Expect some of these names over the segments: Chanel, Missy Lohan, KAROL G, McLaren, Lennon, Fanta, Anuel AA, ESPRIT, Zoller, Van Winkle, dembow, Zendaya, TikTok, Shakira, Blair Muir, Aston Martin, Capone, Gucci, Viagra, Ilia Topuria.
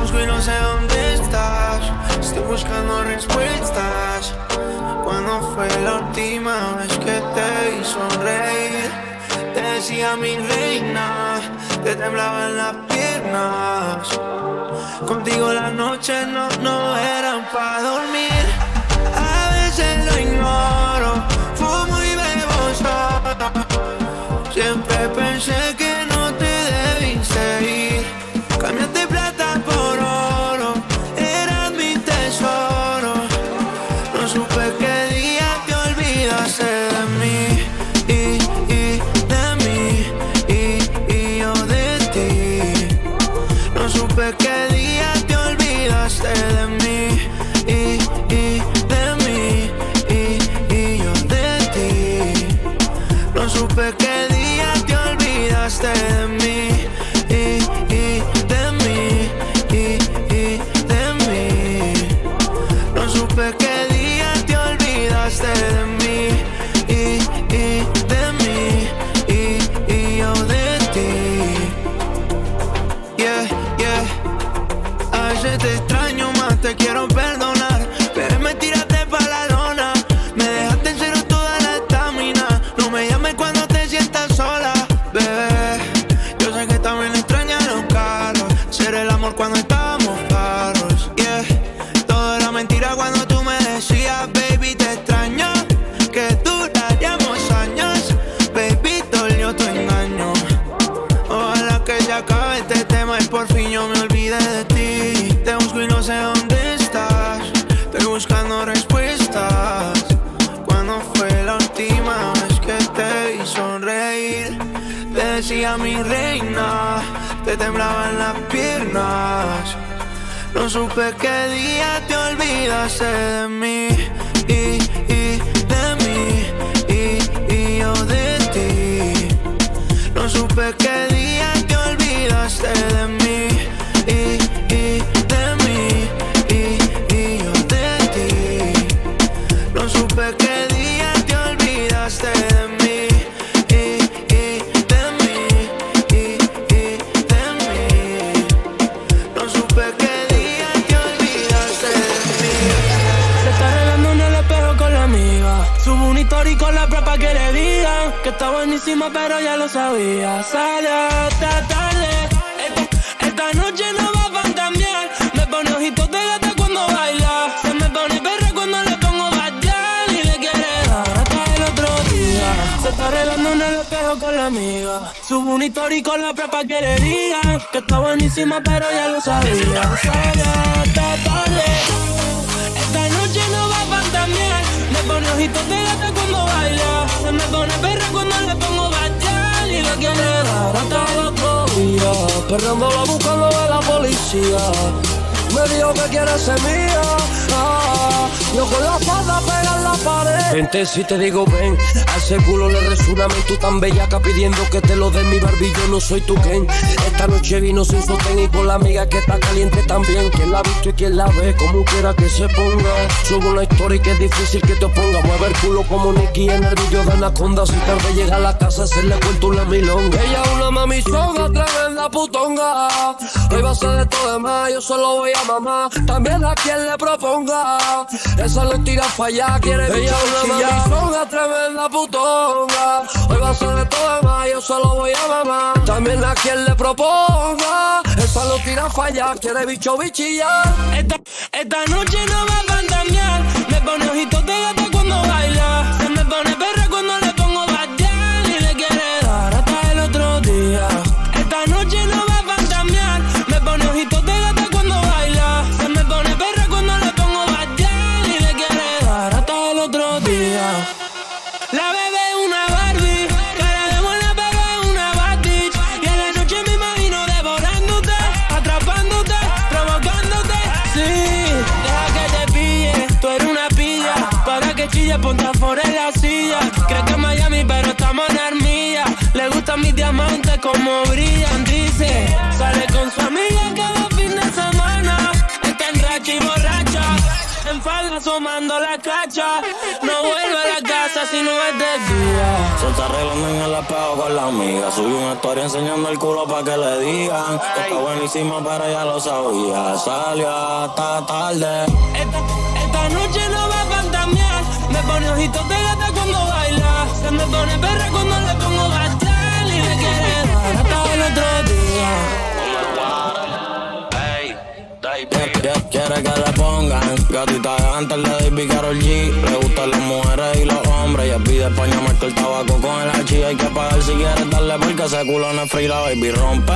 busco y no sé dónde estás. Estoy buscando respuestas. ¿Cuándo fue la última vez que te hizo reír? Te decía mi reina, te temblaban las piernas. Contigo las noches no eran para dormir. A veces lo ignoro, fumo y bebo solo. Siempre pensé que no te debiste ir. Cámbiate plata por oro, eras mi tesoro. No supe qué día te olvidaste de mí. ¿Qué día te olvidaste de mí? De mí, y yo de ti. No supe qué día te olvidaste de mí. De mí, de mí. No supe qué día te olvidaste de mí. De mí, y yo de ti. Yeah. A veces te extraño, más te quiero perdonar. Pero me tiraste pa' la lona, me dejaste en cero toda la estamina. No me llames cuando te sientas sola, bebé. Yo sé que también extrañas los carros, ser el amor cuando estábamos caros. Yeah, todo era mentira cuando tú me decías, baby, te extraño, que duraríamos años. Baby, dolió tu engaño. Ojalá que se acabe este tema y por fin yo me olvidé de ti. No sé dónde estás, estoy buscando respuestas. ¿Cuándo fue la última vez que te hizo reír? Te decía mi reina, te temblaban las piernas. No supe qué día te olvidaste de mí. De mí, y yo de ti. No supe qué día te olvidaste de mí. ¿Qué día te olvidaste de mí? De mí, de mí. No supe qué día te olvidaste de mí. Se está arreglando en el espejo con la amiga. Subo un story con la propa que le digan que está buenísima, pero ya lo sabía. Sale hasta tarde. Esta noche no va a fantasmear. Me pone ojitos de gata cuando baila. Se me pone perra cuando le pongo se está arreglando en el espejo con la amiga. Subo un story con la prepa que le digan que está buenísima, pero ya lo sabía. Sale hasta tarde. Esta noche no va a fantasmear. Me pone ojitos de gata cuando baila. Se me pone perra cuando le pongo bachal. Y lo que me da hasta el otro día. Perreando va buscando a la policía. Me dijo que quiere ser mía. Yo con la espalda pega en la pared. Vente si te digo ven. A ese culo le resuena tú tan bellaca pidiendo que te lo den mi Barbie. Yo no soy tu Ken. Esta noche vino sin sostén y con la amiga que está caliente también. Quien la ha visto y quien la ve, como quiera que se ponga. Subo una historia que es difícil que te oponga. Mueve el culo como Nicky en el video de Anaconda. Si tarde llega a la casa se le cuenta una milonga. Ella una mami soga, tremenda putonga. Hoy va a ser de todo de más, yo solo voy a mamá. También a quien le proponga. Esa lo tira falla, quiere ella una mamizonga, tremenda putonga. Hoy va a ser de todo más, yo solo voy a mamá. También a quien le proponga. Esa lo tira falla, quiere bicho bichilla. Esta noche no va a fantasmear. Me pone ojitos de gata cuando baila. Se me pone perra cuando le pongo bachal. Y le quiere dar hasta el otro día. Esta noche no va a fantasmear. Me pone ojitos de gata cuando baila. Se me pone perra cuando le pongo bachal. Y le quiere dar hasta el otro día. La bebé es una Barbie, cara de buena pero es una bad bitch. Y en la noche me imagino devorándote, atrapándote, provocándote. Sí, deja que te pille, tú eres una pilla. Para que chille, ponte afuera en la silla. Crees que es Miami pero estamos en Armilla. Le gustan mis diamantes como brillan, dice. Sale con su amiga cada fin de semana. Está en racha y borracha, en falda asomando la cacha. No vuelve a la casa. pasa si no es de día? Se está arreglando en el espejo con la amiga. Subí una historia enseñando el culo pa' que le digan que está buenísima, pero ya lo sabía. Salió hasta tarde. Esta noche no va a fantamear. Me pone ojitos de gata cuando baila. Se me pone perra cuando le pongo pastel. Y me quiere dar hasta el otro día. Quiere que le pongan gatita de antes de Baby Karol G. Le gustan las mujeres y los hombres. Ella pide España, marca el tabaco con el hachi. Hay que pagar si quieres darle porque ese culo no es free, la baby rompe.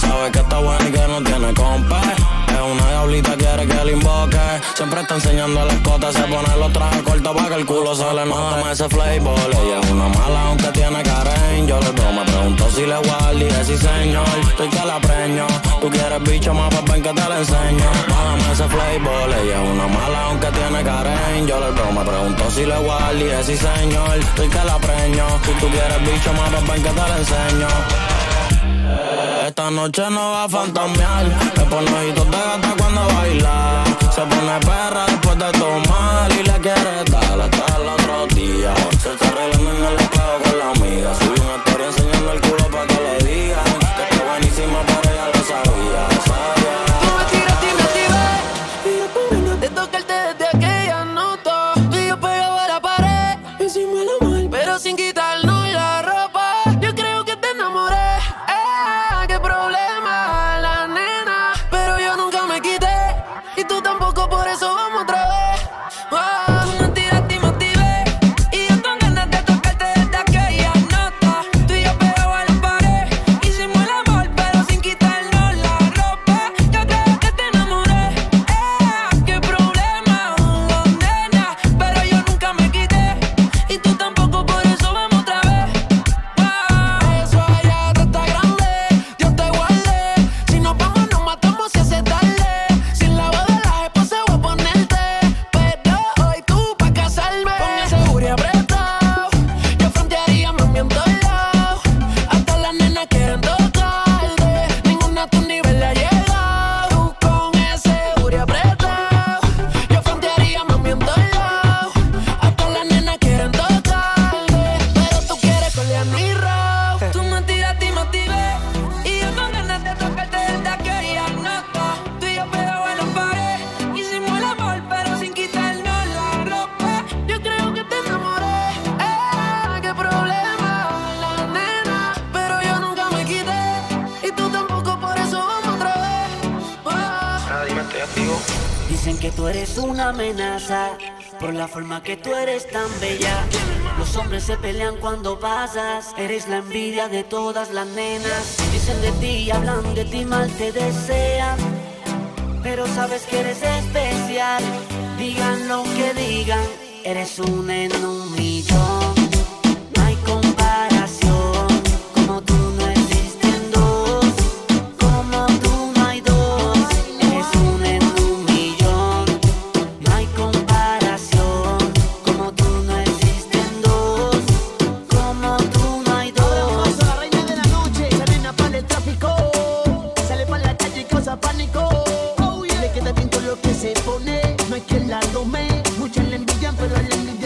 Sabe que está buena y que no tiene compa. Es una diablita, quiere que le invoque. Siempre está enseñando a las cotas. Se pone los trajes cortos para que el culo se le note ese flavor. Ella es una mala aunque tiene Karen. Yo le tomo, pregunto si le guardi. Sí señor, estoy que la preño. Tú quieres bicho más, papá, ven que te la enseño. Bájame ese flavor, ella es una mala aunque tiene Karen. Yo le tomo, me pregunto si le guardi. Sí señor, estoy que la preño. Si tú quieres bicho más, papá, ven que te la enseño. Esta noche no va a fantasmear. Me pone ojitos de gata cuando baila. Se pone perra después de tomar. Y le quiere tal hasta el otro día. Se está arreglando en el espejo con la amiga. Subí una historia enseñando el culo pa' que le digan que está buenísima, pero ella lo sabía. Tú me tiraste y me activé de tocarte desde aquella nota. Tú y yo pegado a la pared, encima de la mal, pero sin quitarnos la ropa. Yo creo que te enamoré. Por eso vamos otra vez. Tú me tiraste y me activé, y yo con ganas de tocarte desde aquella nota. Tú y yo pegado a la pared, hicimos el amor pero sin quitarnos la ropa. Yo creo que te enamoré. Qué problema, nena, pero yo nunca me quité, y tú tampoco, por eso vamos otra vez. Eso allá está grande, Dios te guarde. Si nos vamos nos matamos si hace tarde. Dicen que tú eres una amenaza por la forma que tú eres tan bella. Los hombres se pelean cuando pasas, eres la envidia de todas las nenas. Dicen de ti, hablan de ti, mal te desean, pero sabes que eres especial. Digan lo que digan, eres un en un millón. No hay comparación, como tú no existen dos, como tú no hay dos. Eres un en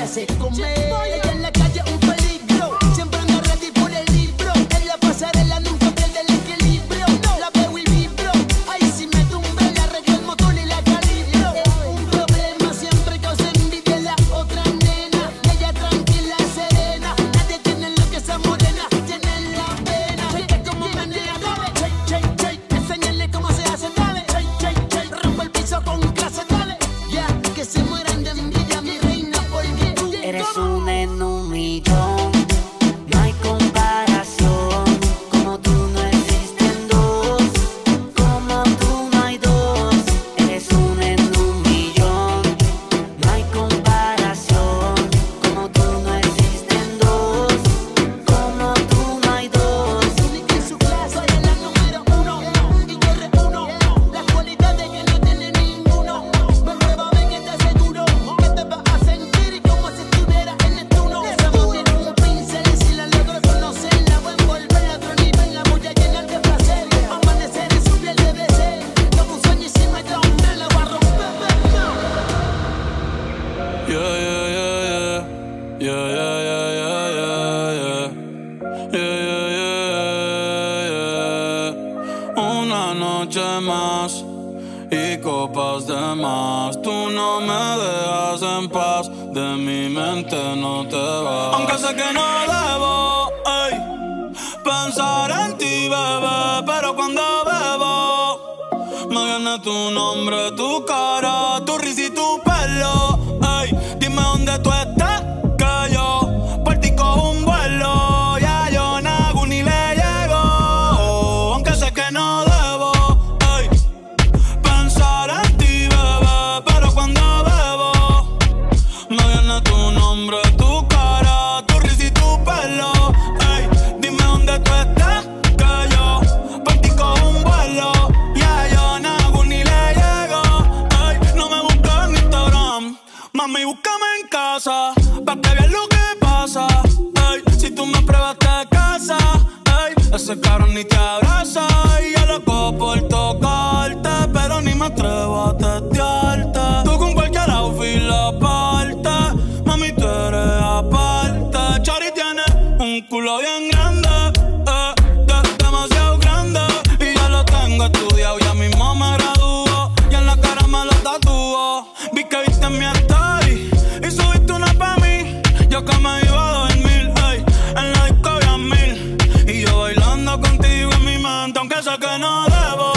se come. Ella en la calle un peligro, siempre anda ready por el libro. En la pasarela nunca pierde el equilibrio. No la veo y vibro, ahí si me tumbe le arreglo el motor y la calibro. Un problema siempre causa envidia en la otra nena. Ella tranquila, serena, nadie tiene lo que esa morena tiene la pena. Cheque como menea, dale, cheque, cheque, enséñale cómo se hace, dale, cheque, cheque, rompo el piso con clase, dale, ya que se mueran de envidia. Eres un y copas de más. Tú no me dejas en paz, de mi mente no te vas. Aunque sé que no debo, ey, pensar en ti, bebé, pero cuando bebo me viene tu nombre, tu cara, tu risa y tu pelo. Ey, dime dónde tú estás, que yo por ti cojo un vuelo. Pa' que veas lo que pasa, ey. Si tú me pruebas te casa, ey. Ese cabrón ni te abraza, y yo loco por tocarte, pero ni me atrevo a testearte. Tú con cualquier outfit la parte, mami tú eres aparte. Chari tiene un culo bien grande, demasiado grande, y ya lo tengo estudiado, ya mismo me graduó, y en la cara me lo tatuó. Vi que viste en mi story y subiste una pa' mí, yo que me iba a dormir, ey. En la disco había 1000, y yo bailando contigo en mi mente, aunque sé que no debo.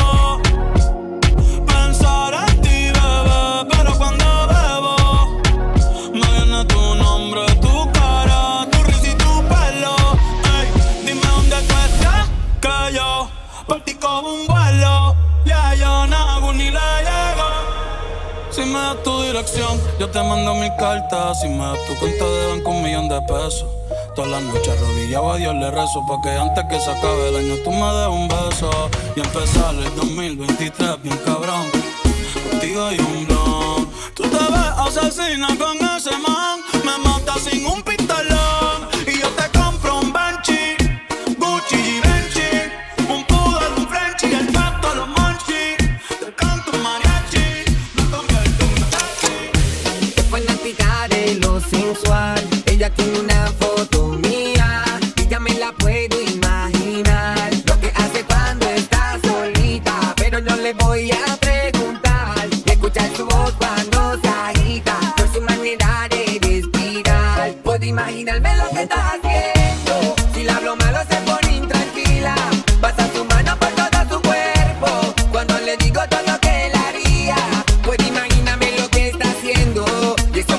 Si me das tu dirección, yo te mando 1000 cartas. Si me das tu cuenta de banco, 1 millón de pesos. Todas las noches arrodillado a Dios le rezo, pa' que antes que se acabe el año tú me des un beso. Y empezar el 2023 bien cabrón, contigo y un blon. Tú te ves asesina con ese man, me mata sin un pistolón. Y yo te compro un Benchi, Gucci y Benchi, un Poodle, un Frenchie, el gato a los Munchies. Te canto un mariachi, fanática de lo sensual. Ella tiene una foto mía, ya me la puedo imaginar. Lo que hace cuando está solita, pero no le voy a preguntar. Escuchar su voz cuando se agita, por su manera de respirar. Puedo imaginarme lo que está haciendo. Si le hablo malo se pone intranquila, pasa su mano por todo su cuerpo cuando le digo todo lo que él haría. Puedo imaginarme lo que está haciendo.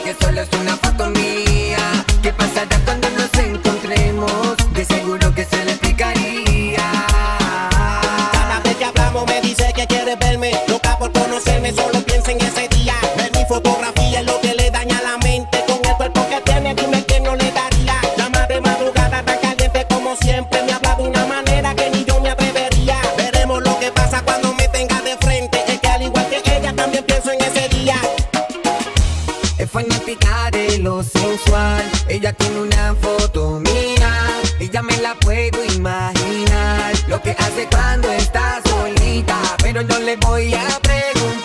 Que solo es una foto mía. ¿Qué pasará cuando nos encontremos? De seguro que se le explicaría. Cada vez que hablamos me dice que quiere verme, loca por conocerme, solo piensa en ese día. Ver mi fotografía es lo que le daña la mente. Con el cuerpo que tiene dime que no le daría. Llama de madrugada tan caliente como siempre, me habla de una manera que ni yo me atrevería. Veremos lo que pasa cuando me tenga de frente. Es que al igual que ella también pienso en ese día. Fanática de lo sensual, ella tiene una foto mía, y ya me la puedo imaginar. Lo que hace cuando está solita, pero no le voy a preguntar.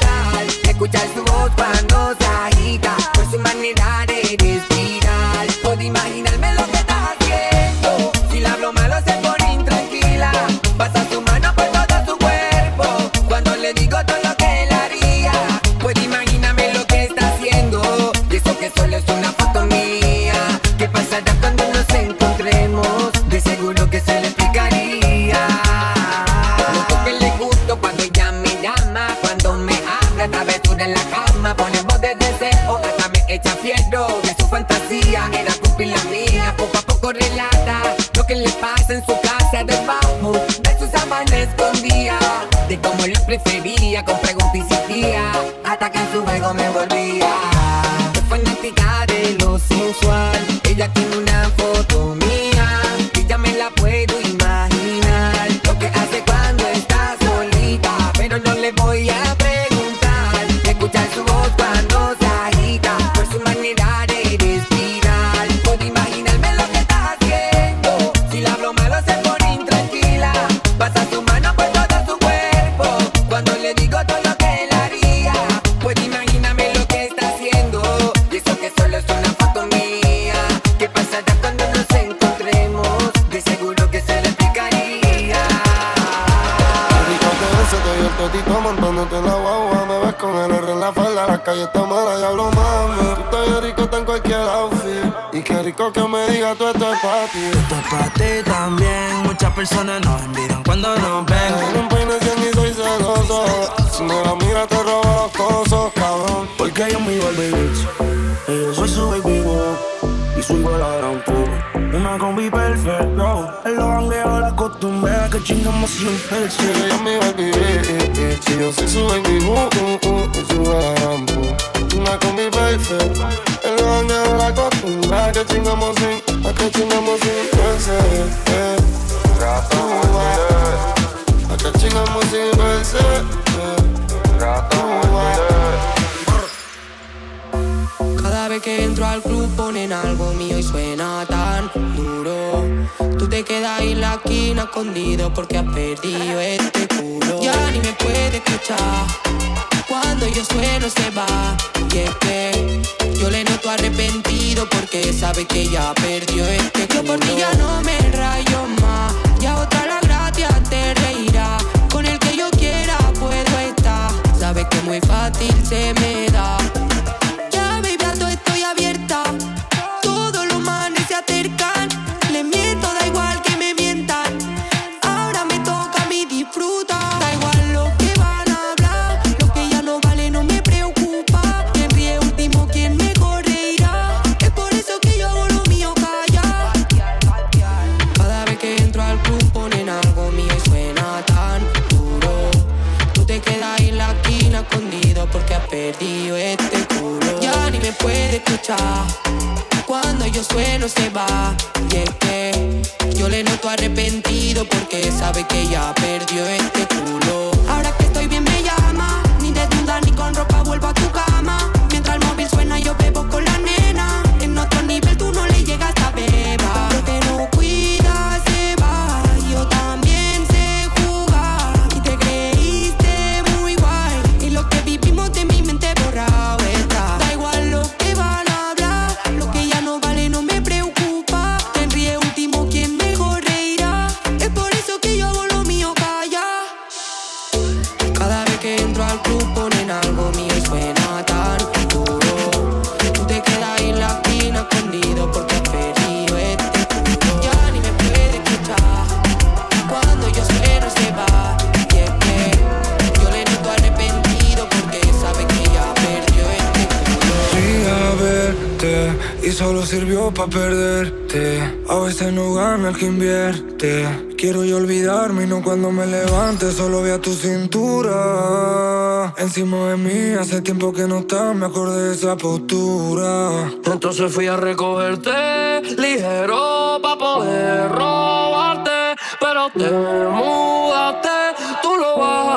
Escuchar su voz cuando se agita, por su manera de respirar. Puedo imaginarme lo que está haciendo. Si le hablo malo se pone intranquila, pasa su mano por todo su cuerpo cuando le digo todo lo que él haría. Puedo imaginarme lo que está haciendo. Que solo es una foto mía. ¿Qué pasará cuando nos encontremos? De seguro que se le explicaría. Lo que le gusto cuando ella me llama, cuando me habla, travesura en la cama, ponemos de deseo, hasta me echa fiero de su fantasía. Era pupila mía, poco a poco relata lo que le pasa en su casa, debajo de su sábana escondía, de cómo lo prefería, con preguntas y sentía, hasta que en su juego me volvía. Fanática de lo sensual, ella tiene una foto mía, y ya me la puedo imaginar. Lo que hace cuando está solita, pero no le voy a preguntar. Escuchar su voz cuando se agita, por su manera de respirar. Puedo imaginarme lo que está haciendo. Si le hablo malo se pone intranquila, pasa su mano por todo su cuerpo cuando le digo todo lo que él haría. Puedo imaginarme lo que está haciendo. Que solo es una foto mía. ¿Qué pasará cuando nos encontremos? De seguro que se le explicaría. Rico te beso, te doy el totito montándote monte en la guagua, me ves con el R en la falda. La calle está mala, ya hablo mami. Tú te ves rico, está en cualquier outfit. Y qué rico que me diga tú, esto es pa' ti. Esto es pa' ti también. Muchas personas nos envidian cuando nos ven. Tengo un peine cien y soy celoso. Si me la mira te robo los cosos, cabrón. Porque yo mi baby bitch, y yo soy su baby boy. Y subo a la gran puta, una combi perfecta. En los jangueos la costumbre que chingamos sin percha. Ella me va a vivir, si yo soy su baby boy. Y subo a la gran puta, una combi perfecta. En los jangueos la costumbre que chingamos sin, a que chingamos sin percha. Rata mujer, a que chingamos sin percha. Rata mujer. Cada vez que entro al club ponen algo mío y suena tan duro. Tú te quedas ahí en la esquina escondido porque has perdido este culo. Ya ni me puede escuchar cuando yo sueno se va. Y es que yo le noto arrepentido porque sabe que ya perdió este culo. Yo por ti ya no me rayo más, ya otra la gracia te reirá. Con el que yo quiera puedo estar, sabes que muy fácil se me da. Perdido este culo, ya ni me puede escuchar cuando yo sueno se va. Y es que yo le noto arrepentido porque sabe que ya perdió este culo. Ahora que estoy bien me llama, ni desnuda ni con ropa vuelvo a tu cama. Mientras el móvil suena yo bebo con la nena. En otro nivel tú no le llegas a beba. Lo que no cuida se va, yo también sé jugar. Y te creíste muy guay, y lo que vivimos de mí está. Da igual lo que van a hablar, lo que ya no vale no me preocupa. Tendré último quien mejor reirá, es por eso que yo hago lo mío calla. Cada vez que entro al club ponen algo mío y suena tan duro. Tú te quedas en la esquina escondido porque has perdido este punto. Ya ni me puede escuchar cuando yo sueno se va. Y es que yo le noto arrepentido porque sabe que verte, y solo sirvió pa' perderte. A veces no gana el que invierte. Quiero yo olvidarme y no cuando me levante. Solo vea tu cintura encima de mí. Hace tiempo que no estás, me acordé de esa postura. Entonces fui a recogerte ligero pa' poder robarte. Pero te mudaste. Tú lo vas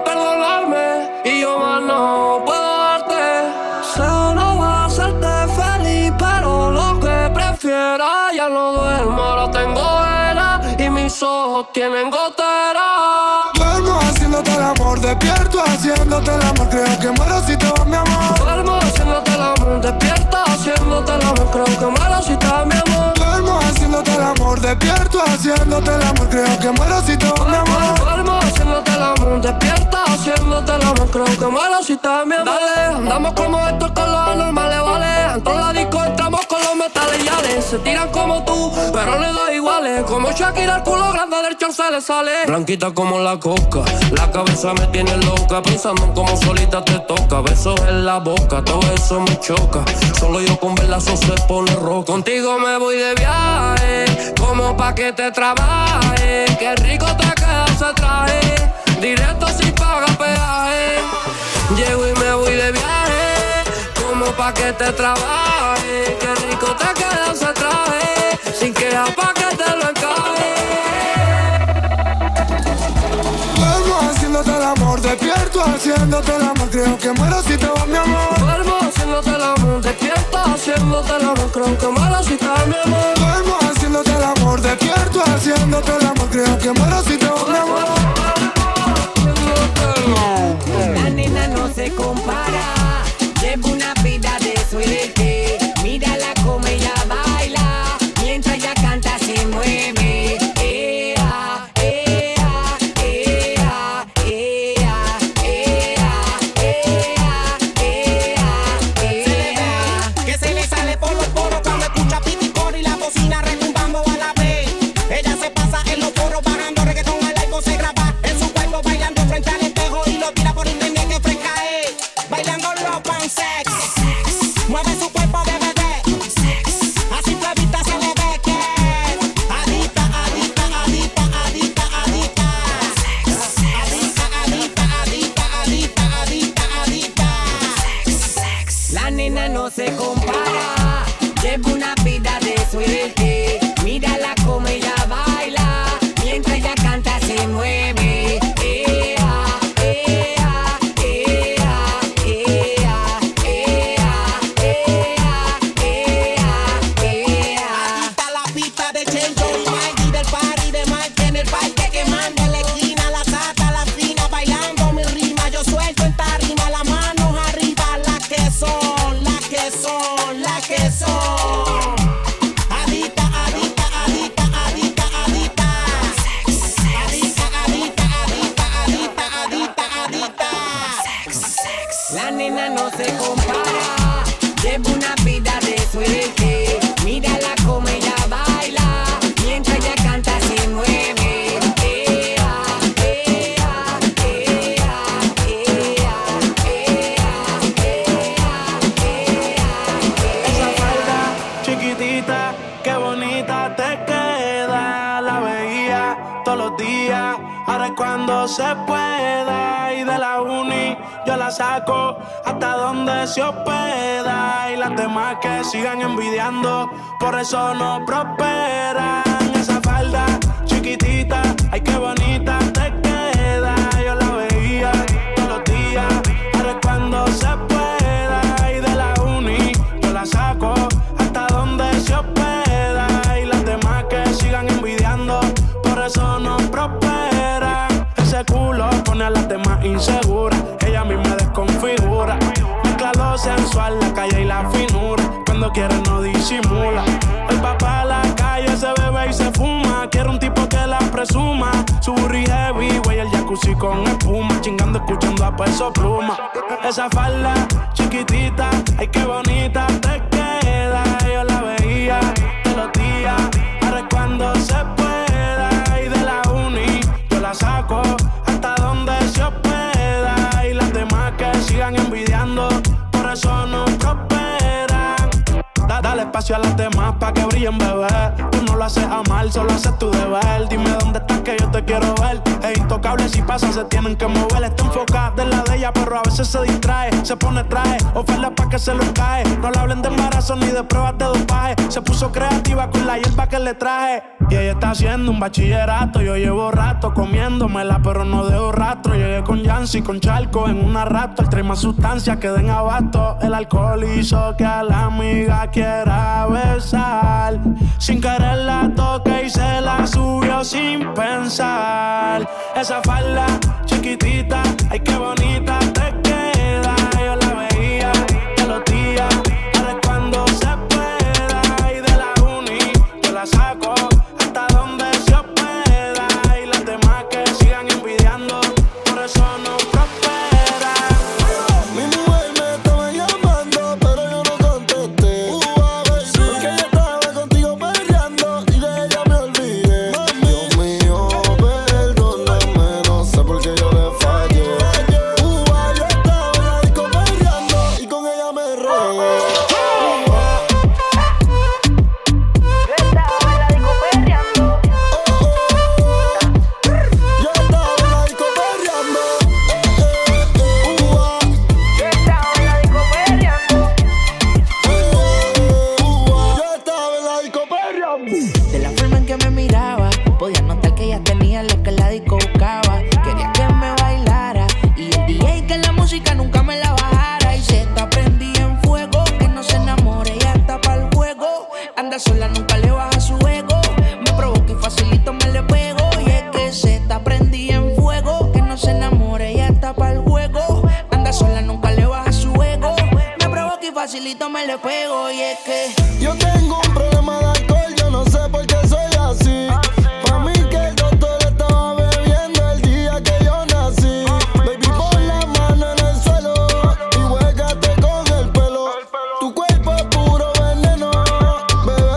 a perdonarme y yo más no puedo darte. Ya no duermo, lo tengo era y mis ojos tienen gotera. Duermo haciéndote el amor, despierto haciéndote el amor. Creo que muero si te vas mi amor. Duermo haciéndote el amor, despierto haciéndote el amor. Creo que muero si te vas mi amor. Duermo haciéndote el amor, despierto haciéndote el amor. Creo que muero si te vas mi amor. Duermo haciéndote el amor, despierto haciéndote el amor. Creo que muero si te vas mi amor. Dale, andamos como estos con los anormales, vale. En toda la disco entramos con los metales y ales. Se tiran como tú, pero le da iguales. Como Shakira el culo grande del chance le sale. Blanquita como la coca, la cabeza me tiene loca. Pensando en cómo solita te toca, besos en la boca, todo eso me choca. Solo yo con verlazo se pone roca. Contigo me voy de viaje, como pa' que te trabaje. Qué rico te queda ese traje, directo sin pagar peaje. Llego y me voy de viaje, como pa' que te trabaje. Qué rico te queda ese traje, sin que la pa' que te lo encaje. Duermo haciéndote el amor, despierto haciéndote el amor. Creo que muero si te vas mi amor. Duermo haciéndote el amor, despierto haciéndote el amor. Creo que muero si te vas mi amor. Duermo haciéndote el amor, despierto haciéndote el amor. Creo que muero si te vas mi amor. La nena no se compara. Llevo una vida de suerte, mírala como ella baila, mientras ella canta se mueve. Ea, ea, ea, ea, ea, ea. tuya no se compara. Llevo una vida de suerte, mírala como ella baila, mientras ella canta se mueve. Ea, ea, ea, ea, ea, ea, ea, ea. Aquí está la pista de Chencho y Mike y del party de Mike en el parque quemando en la esquina, la sata, la fina bailando mi rima, yo suelto en tarima, las manos arriba, las que son, las que son, las que son. La nena no se compara, lleva una vida de suerte, mírala como ella baila, mientras ella canta se mueve. Ea, ea, ea, ea, ea, ea. Esa falda chiquitita, qué bonita te queda, la veía todos los días, ahora es cuando se pueda. Y de la uni yo la saco hasta donde se hospeda, y las demás que sigan envidiando por eso no prosperan. Esa falda chiquitita, ay qué bonita te queda, yo la veía todos los días, ahora es cuando se pueda. Y de la uni yo la saco hasta donde se hospeda, y las demás que sigan envidiando por eso no prosperan. Ese culo pone a las demás inseguras, ella misma desconfigura. Mezcla lo sensual, la calle y la finura, cuando quiere no disimula. Hoy va pa' la calle, se bebe y se fuma, quiere un tipo que la presuma. Su burri heavy, güey, el jacuzzi con espuma, chingando, escuchando a Peso Pluma. Esa falda chiquitita, ay qué bonita te queda, yo la veía todos los días, ahora es cuando se pueda. Y de la uni yo la saco hasta donde se hospeda, y las demás que sigan envidiando por eso no prosperan. Dale espacio a las demás pa' que brillen, bebé. Tú no lo haces amar, solo haces tu deber. Dime dónde estás que yo te quiero ver. Es intocable, si pasa se tienen que mover. Está enfocada en la de ella, pero a veces se distrae. Se pone traje, oferta pa' que se lo cae. No le hablen de embarazo ni de pruebas de dopaje. Se puso creativa con la hierba que le traje. Y ella está haciendo un bachillerato, yo llevo rato comiéndomela, pero no dejo rastro. Llegué con Yancy, con Charco, en una rato. Trae más sustancias que den abasto. El alcohol hizo que a la amiga quiera besar. Sin querer la toqué y se la subió sin pensar. Esa falda chiquitita, ay qué bonita te queda, yo la veía de los días, ahora es cuando se pueda. Y de la uni yo la saco hasta donde se hospeda, y las demás que sigan envidiando por eso no prosperan. Mi mujer me estaba llamando pero yo no contesté, sí. Porque yo estaba contigo perreando y de ella me olvidé. Mami. Dios mío, perdóname, no sé por qué yo le fallé. Yo estaba en la disco perreando y con ella me regué. Sola nunca le baja su ego, me provoca y facilito me le pego. Y es que se está prendida en fuego, que no se enamore, ya está pa'l juego. Anda sola, nunca le baja su ego, me provoca y facilito me le pego. Y es que yo tengo un problema de alcohol, yo no sé por qué soy así. Pa' mí que el doctor estaba bebiendo el día que yo nací. Baby, pon la mano en el suelo y huélgate con el pelo. Tu cuerpo es puro veneno, pero ella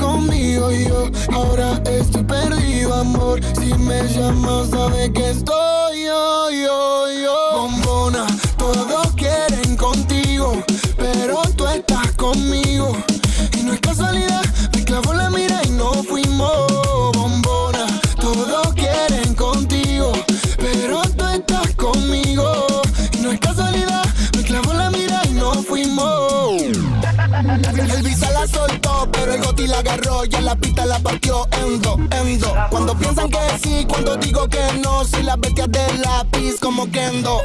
conmigo y yo ahora estoy perdido, amor. Si me llamas, sabes que estoy yo. Bombona, todos quieren contigo, pero tú estás conmigo. Y no es casualidad, me clavó la mira y no fuimos. Bombona, todos quieren contigo, pero tú estás conmigo. Y no es casualidad, me clavó la mira y no fuimos. El visa la soltó, pero el goti la agarró y en la pista la partió en dos. Cuando piensan que sí, cuando digo que no, soy la bestia de lápiz como Kendo.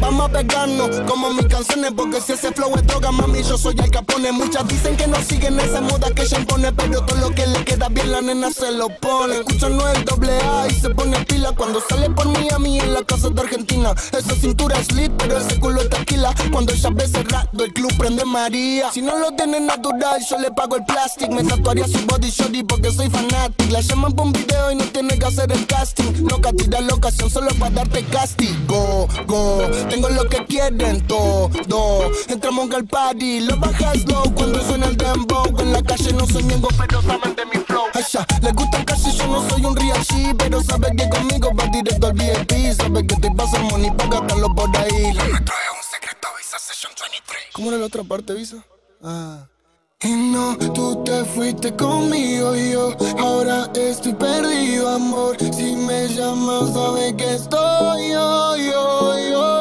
Vamos a pegarnos como mis canciones, porque si ese flow es droga, mami, yo soy el Capone. Muchas dicen que no siguen esa moda que ella impone, pero todo lo que le queda bien la nena se lo pone. Escucho no el AA y se pone pila cuando sale por Miami en la casa de Argentina. Esa cintura es lit, pero ese culo es tequila. Cuando ella ve cerrado, el club prende María. Si no lo tiene natural, yo le pago el plastic. Me tatuaría su body shorty porque soy fanatic. La llaman por un video y no tiene que hacer el casting. No castiga la ocasión solo para darte castigo. Go, tengo lo que quieren todo. Entramos al party, lo bajas low cuando suena el dembow. En la calle no soy miengo, pero saben de mi flow. Ella le gusta el cash y yo no soy un real G, pero sabe que conmigo va directo al VIP. Sabe que te pasa money pa' gastarlo por ahí. La nuestra es un secreto, Visa Session 23. ¿Cómo era la otra parte, Visa? Y no, tú te fuiste conmigo y yo ahora estoy perdido, amor. Si me llamas, sabes que estoy yo.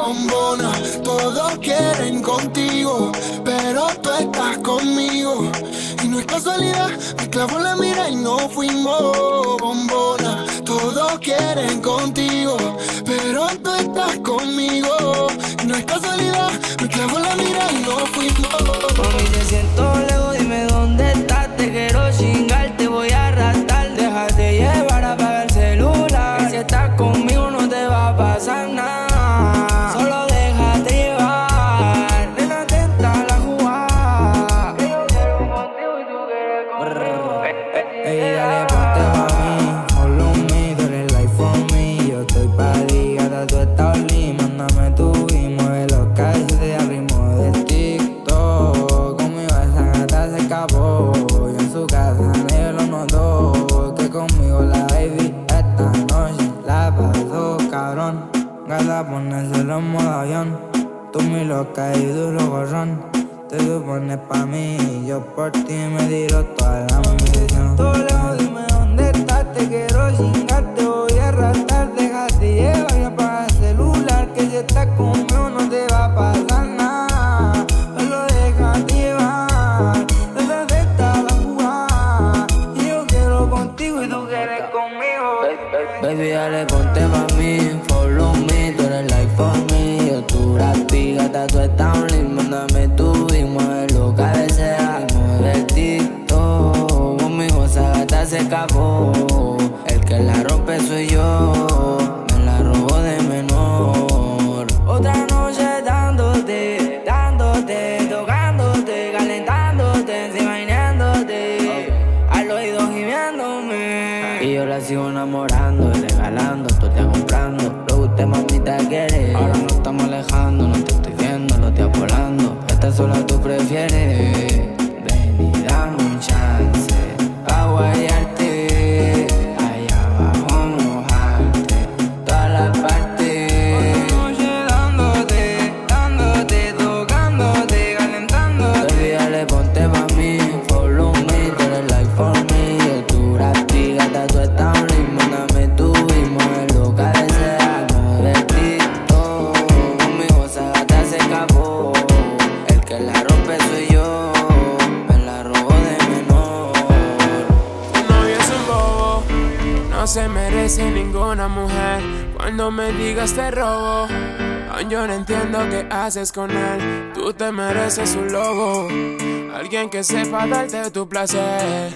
Bombona, todos quieren contigo, pero tú estás conmigo. Y no es casualidad, me clavó la mira y no fuimos. Bombona, todos quieren contigo, pero tú estás conmigo. Y no es casualidad, me clavó la mira y no fuimos. Mami, te siento lejos, dime dónde estás. Te quiero chingar, te voy a arrastrar. Déjate llevar, apaga el celular. Y si estás conmigo no te va a pasar nada. Solo déjate llevar. Nena, tenta la jugada. Que yo quiero contigo y tú quieres conmigo. Ella le ponte pa' mí, follow me, tú eres life for me. Yo estoy pa' ti, gata, tú estás li. Mándame tu y mueve los calles al ritmo de TikTok. Yo en su casa, yo lo noto, que conmigo la baby esta noche la pasó cabrón. Gata, ponérselo en modo avión. Tú mi loca y duro gorrón. Te supones pa' mí y yo por ti me tiro toda la munición. Todo lejos, dime dónde estás, te quiero chingar, te voy a arrastrar. Déjate llevar y apaga el celular, que si estás conmigo no te va a pasar nada. Solo déjate llevar. Baby, dale, ponte pa' mí, follow me, tú eres life for me. Yo tú rapi, gata, tú estás un link. Mándame tú y mueve lo que desea. Mueve el TikTok, conmigo esa gata se escapó. El que la rompe soy yo, me la robó de menor. Otra noche dándote, tocándote, calentándote, imaginándote. Al oído gimiéndome. Y yo la sigo enamorando. Tú te comprando lo que usted mamita quiere. Ahora nos estamos alejando, no te estoy viendo, lo estoy volando. Esta sola tú prefieres. Ven y dame un chance pa' guayarte. Allá abajo mojarte, todas las partes. Otra noche dándote, tocándote, calentándote. Olvídale, ponte pa' mí, follow me, tú eres life for me. Yo tú rapi, gata, tú estás un ritmo. Mándame tú y mueve lo que desea. Mueve el TikTok, conmigo esa gata se escapó. El que la rompe soy yo, me la robó de menor. Tu novio es un bobo, no se merece ninguna mujer. Cuando me digas te robo, aún yo no entiendo qué haces con él. Tú te mereces un lobo, alguien que sepa darte tu placer.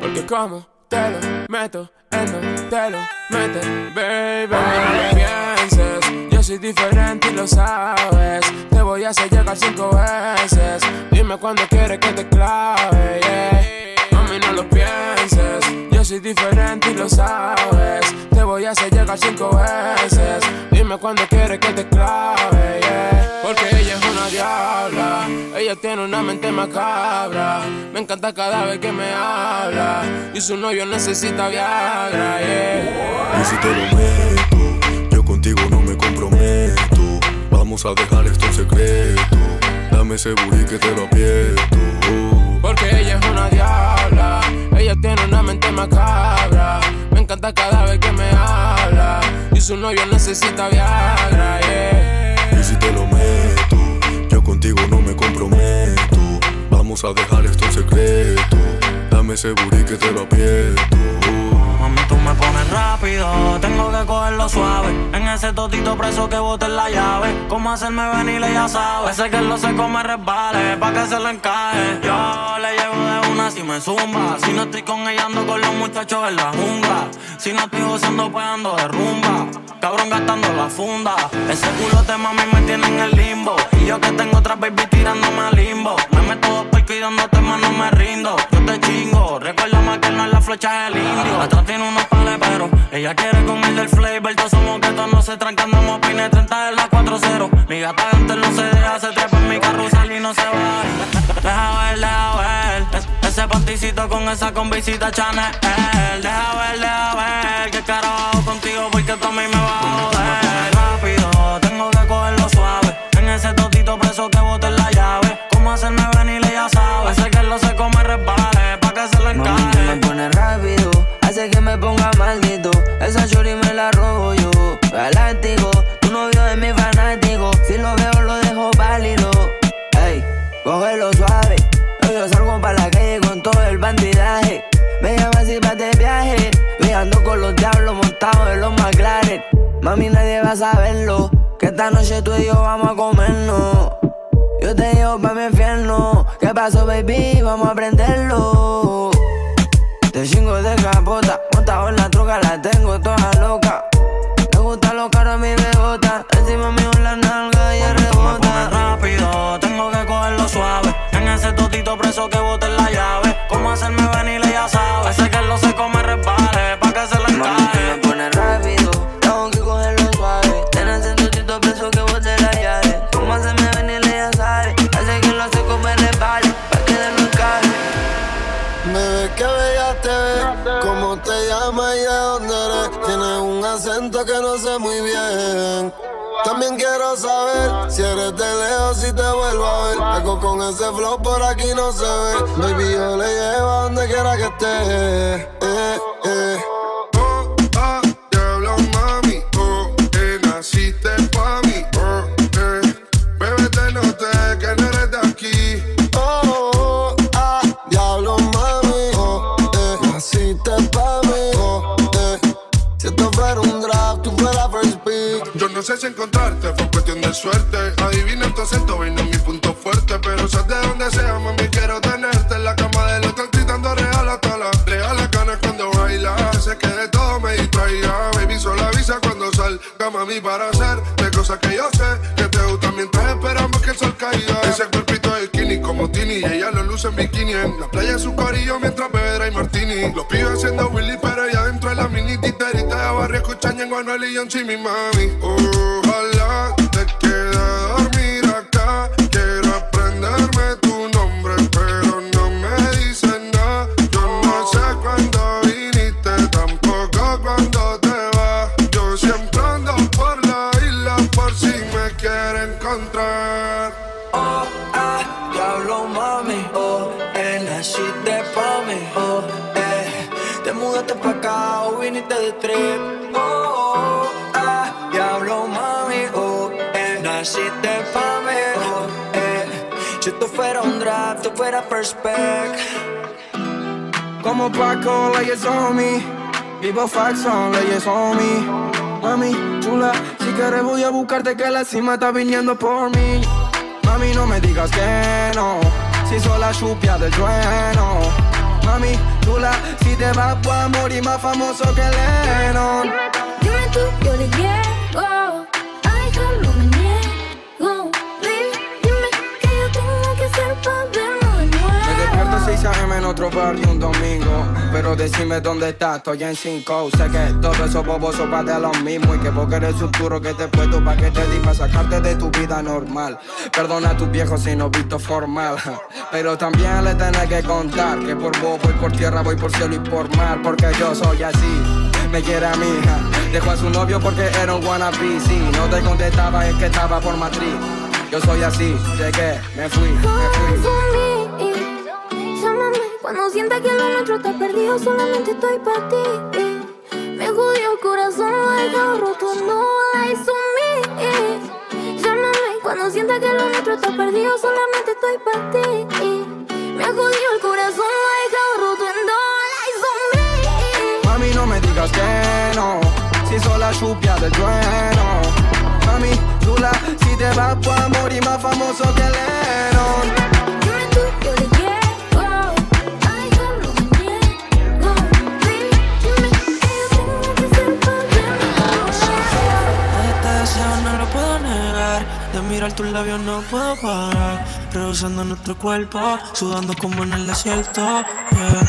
Porque como te lo meto, te lo metes, baby. No pienses, yo soy diferente y lo sabes. Te voy a hacer llegar 5 veces. Dime cuándo quieres que te clave, yeah. Mami, no lo pienses, yo soy diferente y lo sabes. Te voy a hacer llegar 5 veces. Dime cuándo quieres que te clave, yeah. Porque ella es una diabla, ella Ella tiene una mente macabra, me encanta cada vez que me habla, y su novio necesita viagra, yeah. Y si te lo meto, yo contigo no me comprometo, vamos a dejar esto en secreto, dame ese booty que te lo aprieto. Porque ella es una diabla, ella tiene una mente macabra, me encanta cada vez que me habla, y su novio necesita viagra, yeah. Y si te lo meto, yo contigo no me comprometo, vamos a dejar esto en secreto, dame ese booty que te lo aprieto. Mami, tú me pones rápido, tengo que cogerlo suave, en ese totito preso que bote la llave, cómo hacerme venir ella sabe, ese que lo seco me resbale, pa' que se lo encaje, yo le llevo de una si me zumba, si no estoy con ella ando con los muchachos en la jungla, si no estoy gozando pues ando de rumba, cabrón gastando la funda, ese culote mami me tiene en el limbo, y yo que tengo otras baby tirándome al limbo, me meto dos percos y dándote más no me rindo, yo te chingo, recuérdame que no es la flecha del indio, atrás tiene unos pales pero ella quiere comer del flavor, todos somos que no se trancan, damos pines 30 en la 4-0, mi gata antes no se deja, se trepa en mi carrusel y no se va, deja ver, ese panticito con esa combisita Chanel, deja ver, que carajo contigo porque tú a mí me vas a joder. Rápido, tengo que cogerlo suave, en ese totito preso que bote la llave, cómo hacerme venir ella sabe, ese que lo seco me resbale, pa' que se lo encaje. Mami, me pone rápido, hace que me ponga maldito, esa chori me la robo yo, galáctico, tu novio es mi fanático, si lo veo lo dejo pálido, ey, cógelo suave, yo salgo pa' la calle con todo el bandidaje, me llama si pa' de viaje, viajando con los diablos montados en los McLaren. Mami, nadie va a saberlo, que esta noche tú y yo vamos a comernos, yo te llevo pa' mi infierno, ¿qué pasó, baby? Vamos a prenderlo. Te chingo de capota, montado en la troca, la tengo toda loca, me gustan los caros a mi bebota, encima mío la nalga y rebota. Rápido, tengo que cogerlo suave, en ese totito preso que bote la llave, cómo hacerme venir ella sabe, ese que lo seco me resbale, pa' que se lo encaje. Me pone rápido, tengo que cogerlo suave, en ese totito preso que bote la llave, cómo hacerme venir ella sabe, ese que lo seco me resbale, pa' que se lo encaje. Me ves que bella te ves, cómo te llamas y de dónde eres, tienes un acento que no sé muy bien. También quiero saber si eres de lejos, si te vuelvo a ver. Algo con ese flow por aquí no se ve. Baby, yo le llevo a donde quiera que esté. Oh, ah, diablo, mami. Oh, naciste pa' mí. Oh, bebé, te noté que no eres de aquí. Oh, ah, diablo, mami. Oh, naciste pa' mí. Oh, si esto fuera un draft, tú fueras first pick. Yo no sé si encontrarte, fue cuestión de suerte. Adivina tu acento, vaina es mi punto fuerte. Pero sabes de donde sea, mami, quiero tenerte. En la cama del hotel gritando real hasta la real. Las ganas cuando bailas, sé que de todo me distraiga. Baby, solo avisa cuando salga, mami, para hacer de cosas que yo sé que te gustan mientras esperamos que el sol caiga. Ese cuerpito de skinny como Tini, y ella lo luce en bikini. En la playa su corillo mientras bebe Dry Martini. Los pibes haciendo Willy, pero ella dentro de la mini titerita de barrio escuchan en Anuel y John Chimmy, mami. Ojalá te quede a dormir acá. Quiero aprenderme tu nombre, pero no me dices nada. Yo no sé cuándo viniste, tampoco cuándo te vas. Yo siempre ando por la isla por si me quieres encontrar. Oh, ah, diablo, mami. Oh, naciste pa' mí. Oh, te mudaste pa' acá o viniste de trip. Oh, ah, diablo, mami. Oh, naciste pa' mí. Oh, si tú fuera un draft, tú fuera first pick. Como Paco, leyes on me. Vivo facts on, leyes on me. Mami, chula, si quieres voy a buscarte que la cima está viniendo por mí. Mami, no me digas que no, si soy la chupia del trueno. Mami, chula, si te vas a morir más famoso que Lennon. Dime tú, yo le llego, ay, yo no me niego. Baby, dime que yo tengo que ser pa' verlo de nuevo. Me despierto 6 aterrizaje en otro barrio un domingo. Pero decime dónde estás, estoy en 5. Sé que todos esos bobos son para de los mismos. Y que vos querés susurro que te he puesto pa' que te di, pa' sacarte de tu vida normal. Perdona a tus viejos si no visto formal. Pero también le tenés que contar que por vos voy por tierra, voy por cielo y por mar. Porque yo soy así, me quiere a mi hija. Dejó a su novio porque era un wannabe. Si no te contestaba es que estaba por matriz. Yo soy así, llegué, me fui, me fui. Llámame cuando sienta que lo nuestro está perdido, solamente estoy para ti. Me jodió el corazón, lo he dejado roto, no es un mí. Llámame cuando sienta que lo nuestro está perdido, solamente estoy para ti. Me jodió el corazón, lo he dejado roto, no es un mí. Mami, no me digas que no, si soy la lluvia del trueno. Mami, chula, si te vas a morir más famoso que Lennon. De mirar tus labios no puedo parar, rehusando nuestro cuerpo, sudando como en el desierto, yeah.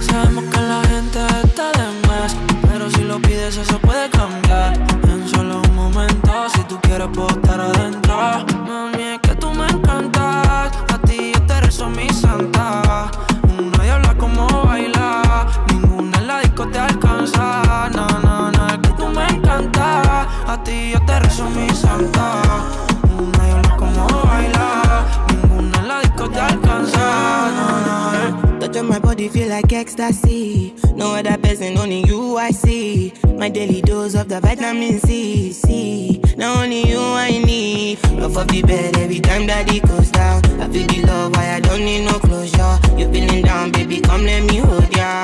Sabemos que la gente está de más, pero si lo pides eso puede cambiar en solo un momento. Si tú quieres puedo estar adentro. Mami, es que tú me encantas, a ti yo te rezo mi santa. Una diabla como baila, ninguna en la disco te alcanza. No, no, no, es que tú me encantas, a ti yo te rezo mi santa. My body feel like ecstasy. No other person, only you I see. My daily dose of the vitamin C, C. Now only you I need. Love of the bed every time that it goes down. I feel the love, why I don't need no closure. You feeling down, baby, come let me hold ya.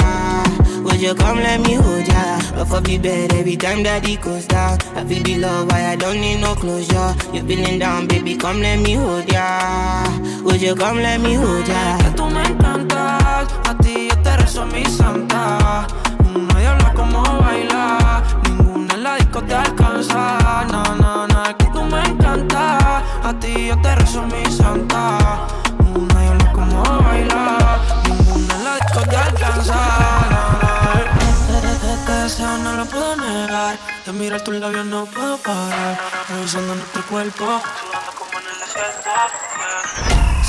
Would you come let me hold ya? Love of the bed every time that it goes down. I feel the love, why I don't need no closure. You feeling down, baby, come let me hold ya. Would you come let me hold ya? A ti yo te rezo mi santa. Una diabla como baila, ninguna en la disco te alcanza. No, no, no, es que tú me encantas, a ti yo te rezo mi santa. Una diabla como baila, ninguna en la disco te alcanza. Este deseo no lo puedo negar, de mirar tus labios no puedo parar, revisando nuestro cuerpo, sudando como en el desierto.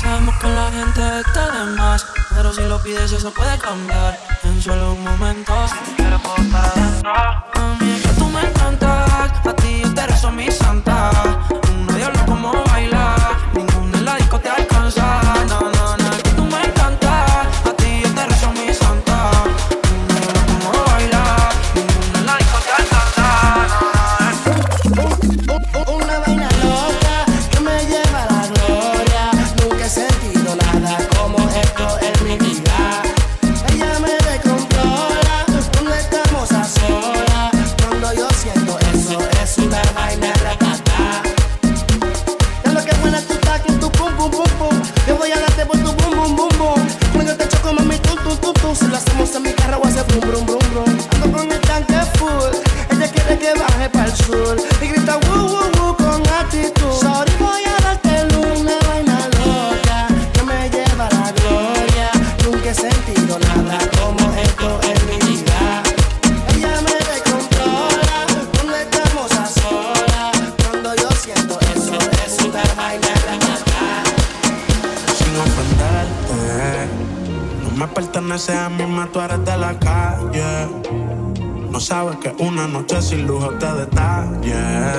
Sabemos que la gente está de más, pero si lo pides eso puede cambiar en solo un momento. Si quieres puedo estar adentro. Mami, es que tú me encantas, a ti yo te rezo mi santa. Una diabla como baila, ninguna en la disco te alcanza. No, no, no, es que tú me encantas, a ti yo te rezo mi santa. Una diabla como baila, ninguna en la disco te alcanza. No, no, una vaina loca que me lleva a la gloria. Nunca he sentido nada como esto. A mí misma tú eres de la calle. No sabes que una noche sin lujo te detalle.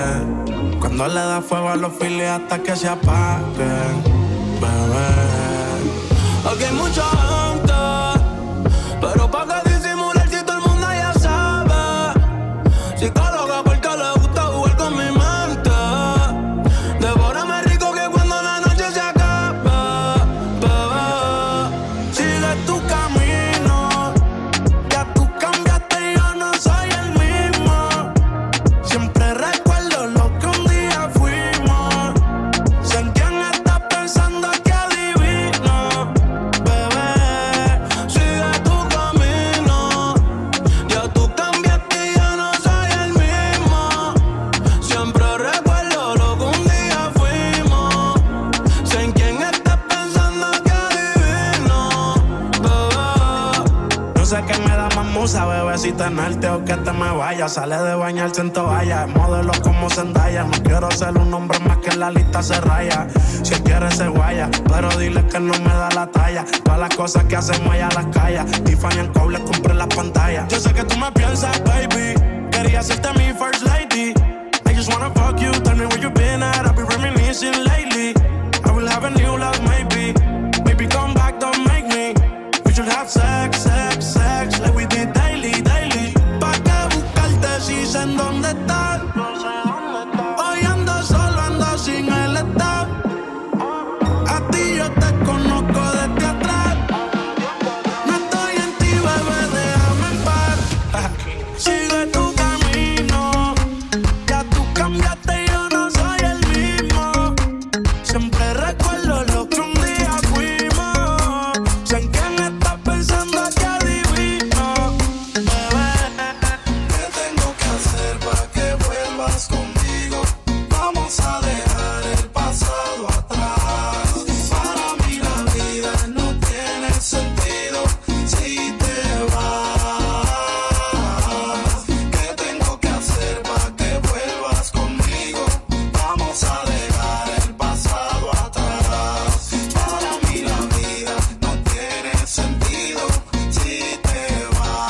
Cuando le das fuego a los files hasta que se apaguen, bebé. Aquí hay mucha gente, pero pa' que disimular si todo el mundo ya sabe. Psicóloga porque le gusta jugar con mi mente. Devórame rico que cuando la noche se acabe, bebé, sigue tu camino. Bye-bye. peligrosa, bebecita en arteo que te me vaya. Sale de bañarse en toalla, es modelo como Zendaya. No quiero ser un hombre más que en la lista se raya. Si él quiere se guaya, pero dile que no me da la talla. Todas las cosas que hacemos ella las calla. Tiffany & Co. le compré las pantallas. Yo sé que tú me piensas, baby, quería hacerte mi first lady. I just wanna fuck you, tell me where you been at. I've been reminiscing lately. I will have a new love maybe. Baby come back, don't make me. We should have sex, sex, sex, like we did daily, daily. Pa' que buscarte si sé en dónde estás. Hoy ando solo, ando sin el estar. A ti yo te conozco desde atrás. No estoy en ti, bebé, déjame en paz. Sigue tu camino. Ya tú cambiaste, yo no soy el mismo. Siempre recuerdo lo que un día fuimos. Sé en quién estás pensando que adivino. Bebé, ¿qué tengo que hacer para que vuelvas conmigo? Vamos a dejar el pasado atrás. Para mí la vida no tiene sentido si te vas. ¿Qué tengo que hacer para que vuelvas conmigo? Vamos a dejar el pasado atrás. Para mí la vida no tiene sentido si te vas. Omega, el dueño del flow. El fuerte. Pa' mí la vida no tiene sentido si en el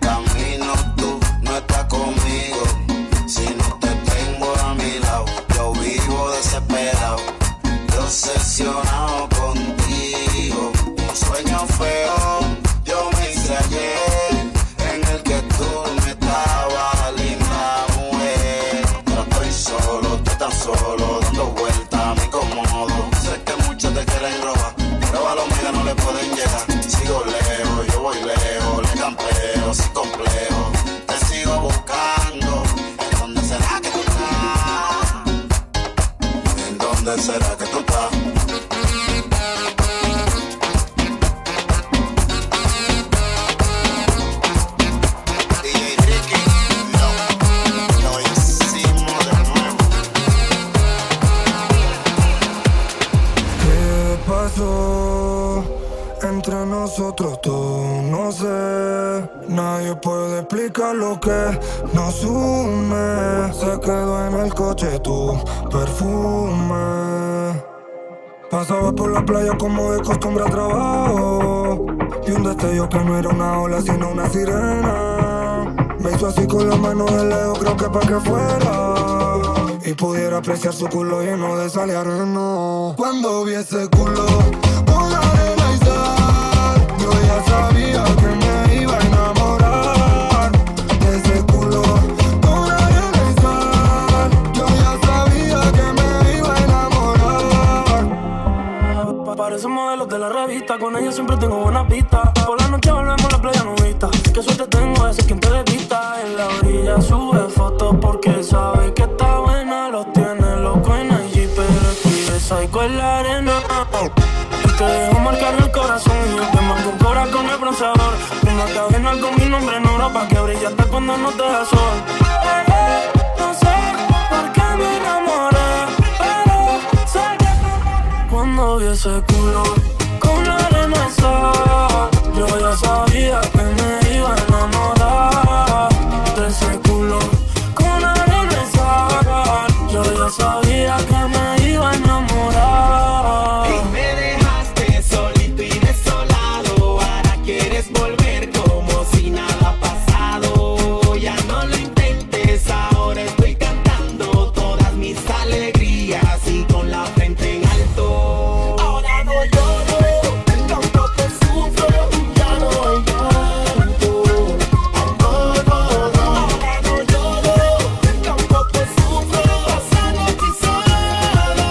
camino tú no estás conmigo. Si no te tengo a mi lado, yo vivo desesperado, yo obsesionado contigo. Un sueño feo yo me hice ayer, en el que tú me estabas, linda mujer. Pero estoy solo, tú tan solo, dando vueltas, me incomodo. Sé que muchos te quieren robar, pero a los míos no le pueden llegar. Sigo lejos, yo voy lejos, le campeo sin complejo. Te sigo buscando, ¿en dónde será que tú estás? ¿En dónde será que tú estás? DJ Ricky, no, lo hicimos de nuevo. ¿Qué pasó entre nosotros dos? No sé, nadie puede explicar lo que nos une. Se quedó en el coche tu perfume. Pasaba por la playa como de costumbre a trabajo. Y un destello que no era una ola sino una sirena. Me hizo así con la mano de lejos, creo que pa' que fuera y pudiera apreciar su culo lleno de sal y arena. Cuando vi ese culo con arena y sal, yo ya sabía que me iba a enamorar. De ese culo con arena y sal, yo ya sabía que me iba a enamorar. Parecen modelos de la revista, con ellos siempre tengo buenas vistas. Por la noche volvemos a la playa nudista. Qué suerte tengo de ser quien te despista. En la orilla sube fotos porque sabe que está buena. Los tiene loco en IG, pero escribe psycho en la arena. Y te dejo marcar el corazón y yo te marco un cora con el bronceador. Una cadena con mi nombre en oro pa' que brillaste cuando no te da sol. No sé por qué me enamoré, pero sé que cuando vi ese culo con arena y sal, yo ya sabía que me iba a enamorar. De ese culo con arena y sal, yo ya sabía que me iba a enamorar. Y me dejaste solito y desolado. Ahora quieres volver como si nada ha pasado. Ya no lo intentes, ahora estoy cantando todas mis alegrías y con la frente en alto. Ahora no lloro, tanto te sufro, ya no hay llanto. Ahora no lloro, tanto te sufro, pasando aquí solo.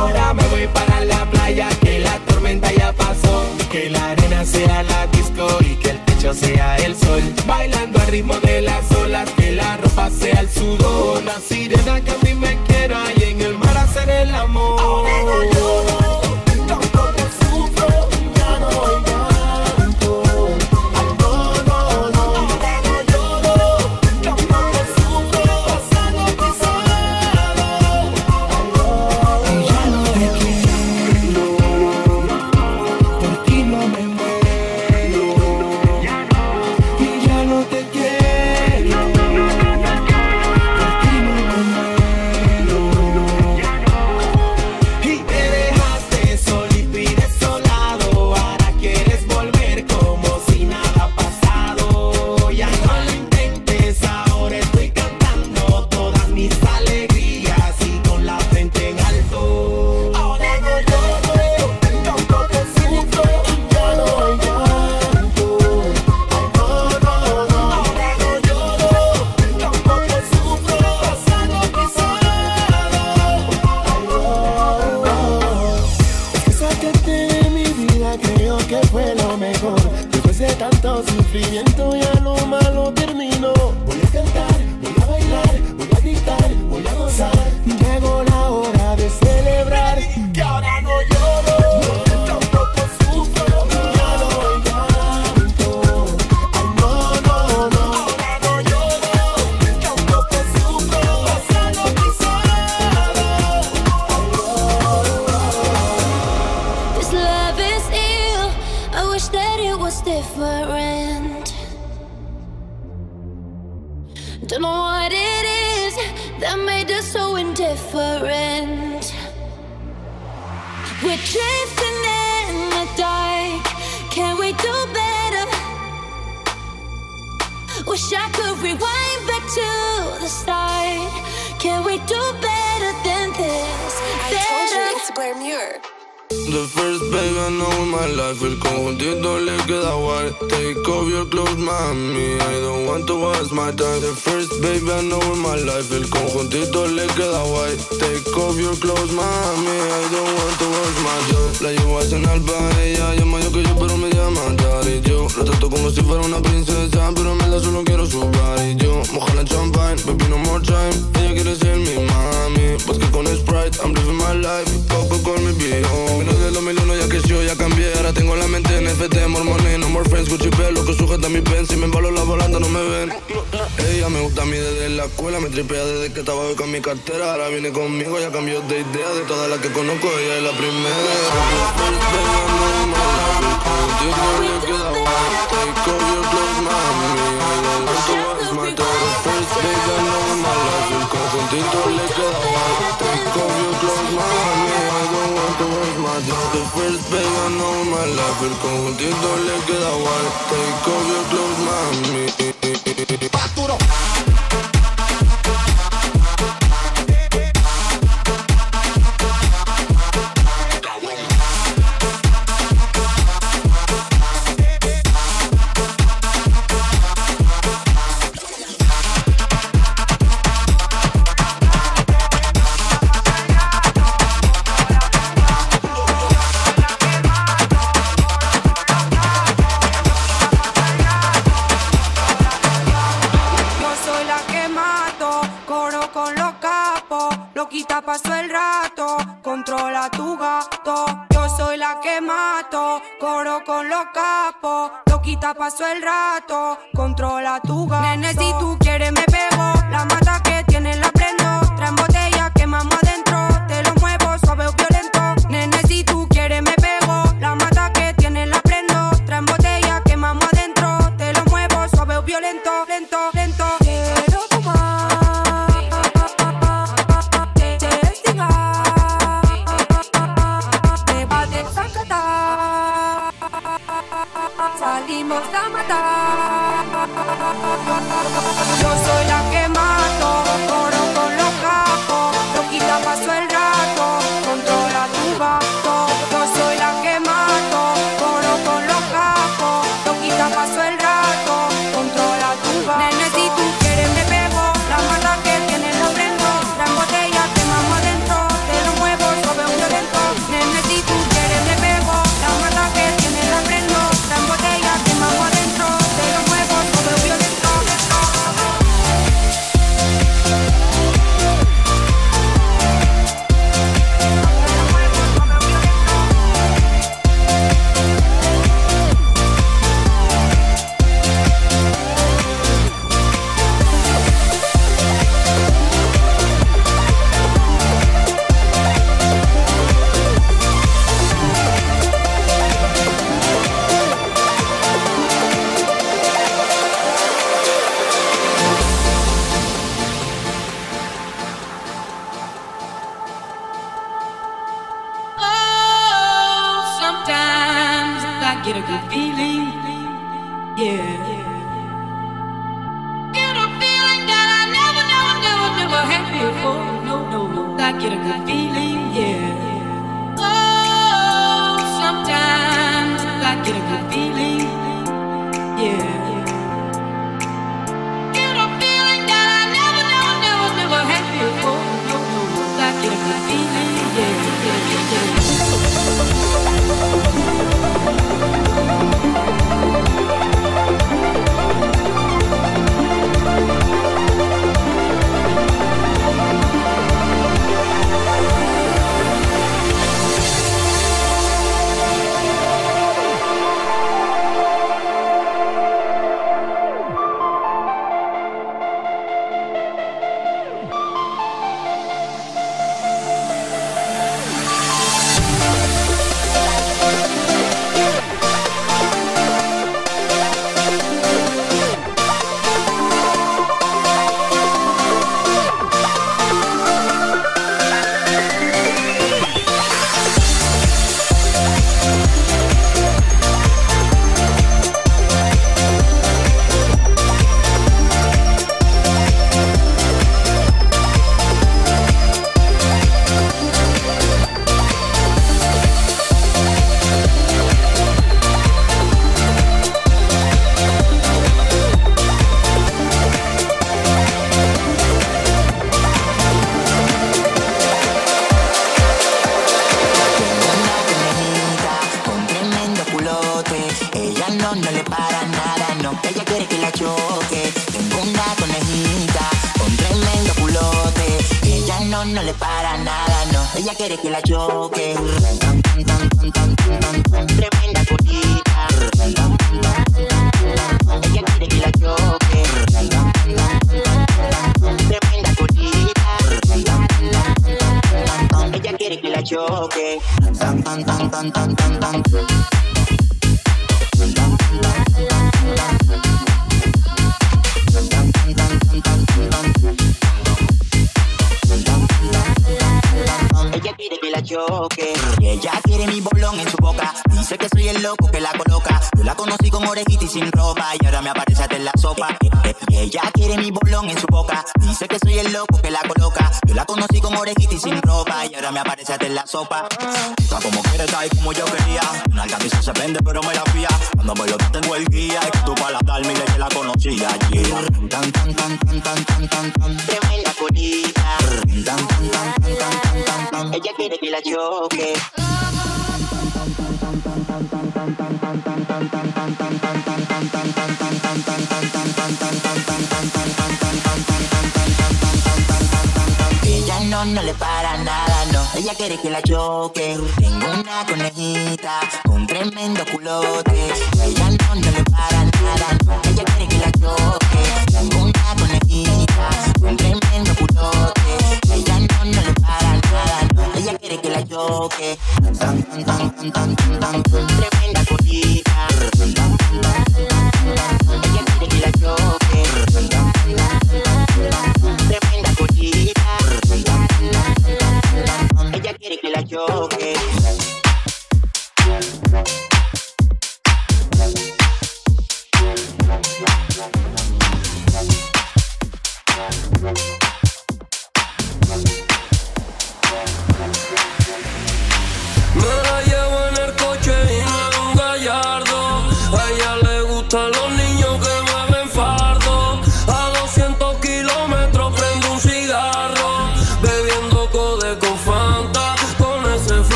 Ahora me voy para la playa, que la tormenta ya pasó. Que la arena sea la disco y que el techo sea el sol. Bailando al ritmo de las olas, que la ropa sea el sudor. La sirena que a mí me quiera y en el mar así sufrimiento ya lo malo terminó. Voy a cantar, voy a bailar, voy a gritar, voy a gozar. Llegó la hora de celebrar, que ahora no lloro. Don't know what it is that made us so indifferent. We're drifting in the dark. Can we do better? Wish I could rewind back to the start. Can we do better than this? I told you it's Blair Muir. The first babe I know in my life, el conjuntito le queda guay. Take off your clothes, mami, I don't want to waste my time. The first babe I know in my life, el conjuntito le queda guay. Take off your clothes, mami, I don't want to waste my time. La llevo a cenar pa' ella, ella mayor que yo pero me llama daddy. Yo la trato como si fuera una princesa, pero en verdad solo quiero su body. Yo mojarla en champagne, baby no more time. Ella quiere ser mi mami, vodka con Sprite, I'm living my life. Poco con mi viejo. Menos del 2001 ya que yo ya cambié. Ahora tengo la mente en FT, more money, no more friends. Gucci Bell, lo que sujeta mi pen. Si me embalo la volanda no me ven. Ella me gusta a mí desde la escuela. Me tripea desde que estaba hoy con mi cartera. Ahora viene conmigo, ya cambió de idea. De todas las que conozco, ella es la primera. The first babe I know in my life, el conjuntito le queda guay. Take off your clothes, mami. Paturo. Pasó el rato, controla tu gato. Yo soy la que mato, coro con los capos. Loquita pasó el rato, controla tu gato. Nene, si tú quieres me pego, la mata que tienes la prendo. Traen botella, quemamos adentro, te lo muevo suave o violento. Nene, si tú quieres me pego, la mata que tienes la prendo. Traen botella, quemamos adentro, te lo muevo suave o violento, lento, lento. Salimos a matar. Yo soy la que mato, coro con los capos. Loquita pasó el rato, controla tu gato. Yo soy la que mato, coro con los capos. Loquita pasó el rato, controla tu gato. Nene, si tú quieres me pego, la mata que tienes lo prendo. La botella quemamos adentro, te lo muevo sobre un violento. Nene, si tú quieres me pego, la mata que tienes lo prendo. La botella quemamos adentro, te lo muevo sobre un violento. Get a good feeling, yeah. Get a feeling that I never, never, never, never had before. No, no, no. I get a good feeling, yeah. Oh, sometimes I get a good feeling, yeah. Get a feeling that I never, never, never, never had before. No, no, no. I get a good feeling, yeah, yeah, yeah, yeah. We'll be right back. para nada, no. Ella quiere que la choque. Tremenda colita. Ella quiere que la choque. Tremenda colita. Ella quiere que la choque. Ella quiere que la choque. Ella quiere mi bolón en su boca. Dice que soy el loco que la coloca. Yo la conocí con orejita y sin ropa, y ahora me aparece hasta en la sopa. Ella quiere mi bolón en su boca. Dice que soy el loco que la coloca. Yo la conocí con orejita y sin ropa, y ahora me aparece hasta en la sopa. Está como quieres, está ahí como yo quería. Una alcanza se prende pero me la fía. Cuando me lo tengo el guía, es que tú para darme y que la conocía. Tremenda colita. Ella quiere que la choque. Ella no le para nada, no. Ella quiere que la choque. Tengo una conejita con tremendo culote. Ella no le para nada, no. Ella quiere que la choque. Tengo una conejita con tremendo culote. Ella no le para nada, no. Ella quiere que la choque. Tremenda colita. Ella quiere que la choque. Tremenda colita. Ella quiere que la choque.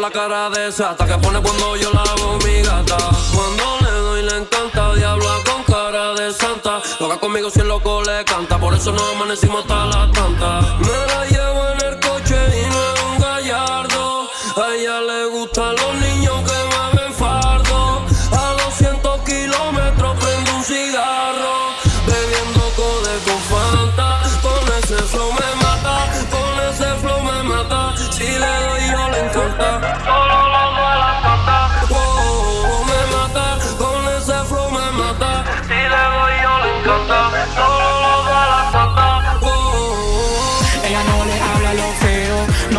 La cara de sata que pone cuando yo la hago mi gata. Cuando le doy le encanta, diabla con cara de santa. Loca conmigo si el loco le canta, por eso no amanecimos hasta la tanta. Me la llevo en el coche y no es un gallardo. A ella le gustan los niños que beben fardo. A 200 kilómetros prendo un cigarro. Bebiendo code con Fanta, con ese flow me mata. Con ese flow me mata. Si le doy yo le encanta.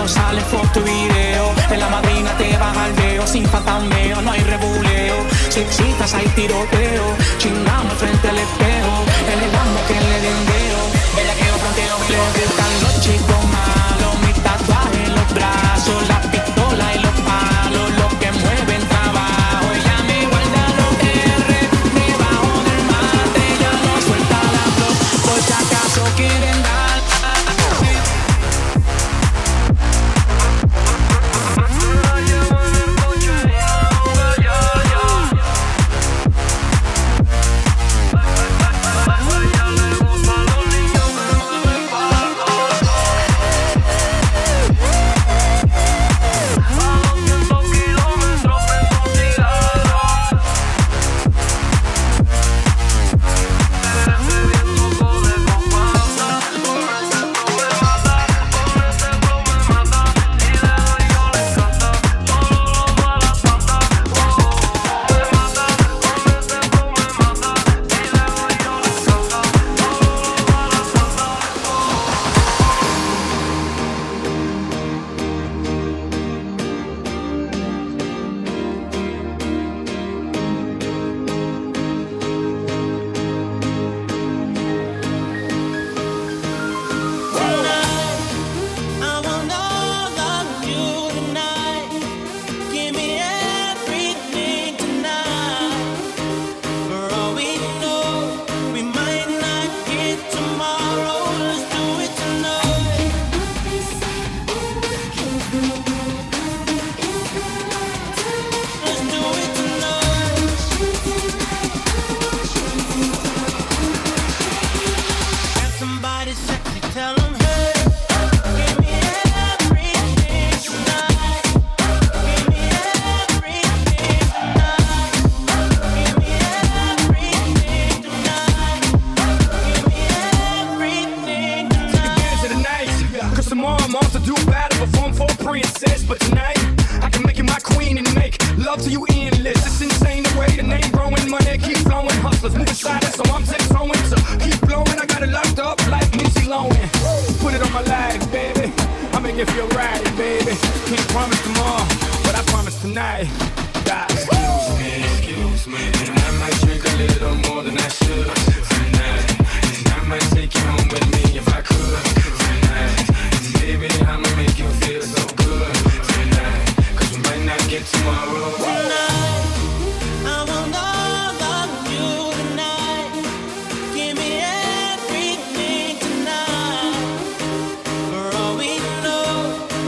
Sale foto y video, en la madrina te baja el deo, sin patameo, no hay rebuleo, si excitas hay tiroteo, chingamos frente al espejo, en el amo que le dendeo, vela que yo planteo, le gritan los chicos malos, mi tatuaje en los brazos, la pistola y los palos, los que mueven trabajo, ella me guarda los R, debajo del mate, ya no suelta la flor, por si acaso quieren dar. love to you endless. It's insane the way the name growing, money keep flowing, hustlers moving silent, so I'm just throwing. So keep blowing, I got it locked up like Missy Lohan. Put it on my life, baby. I make it feel right, baby. Can't promise tomorrow, but I promise tonight. God. Excuse me, and I might drink a little more than I should tonight. And I might take you home with me if I could tonight. And baby, I'ma make you feel so good tonight. 'Cause we might not get tomorrow. Tonight, I want all of you tonight. Give me everything tonight. For all we know,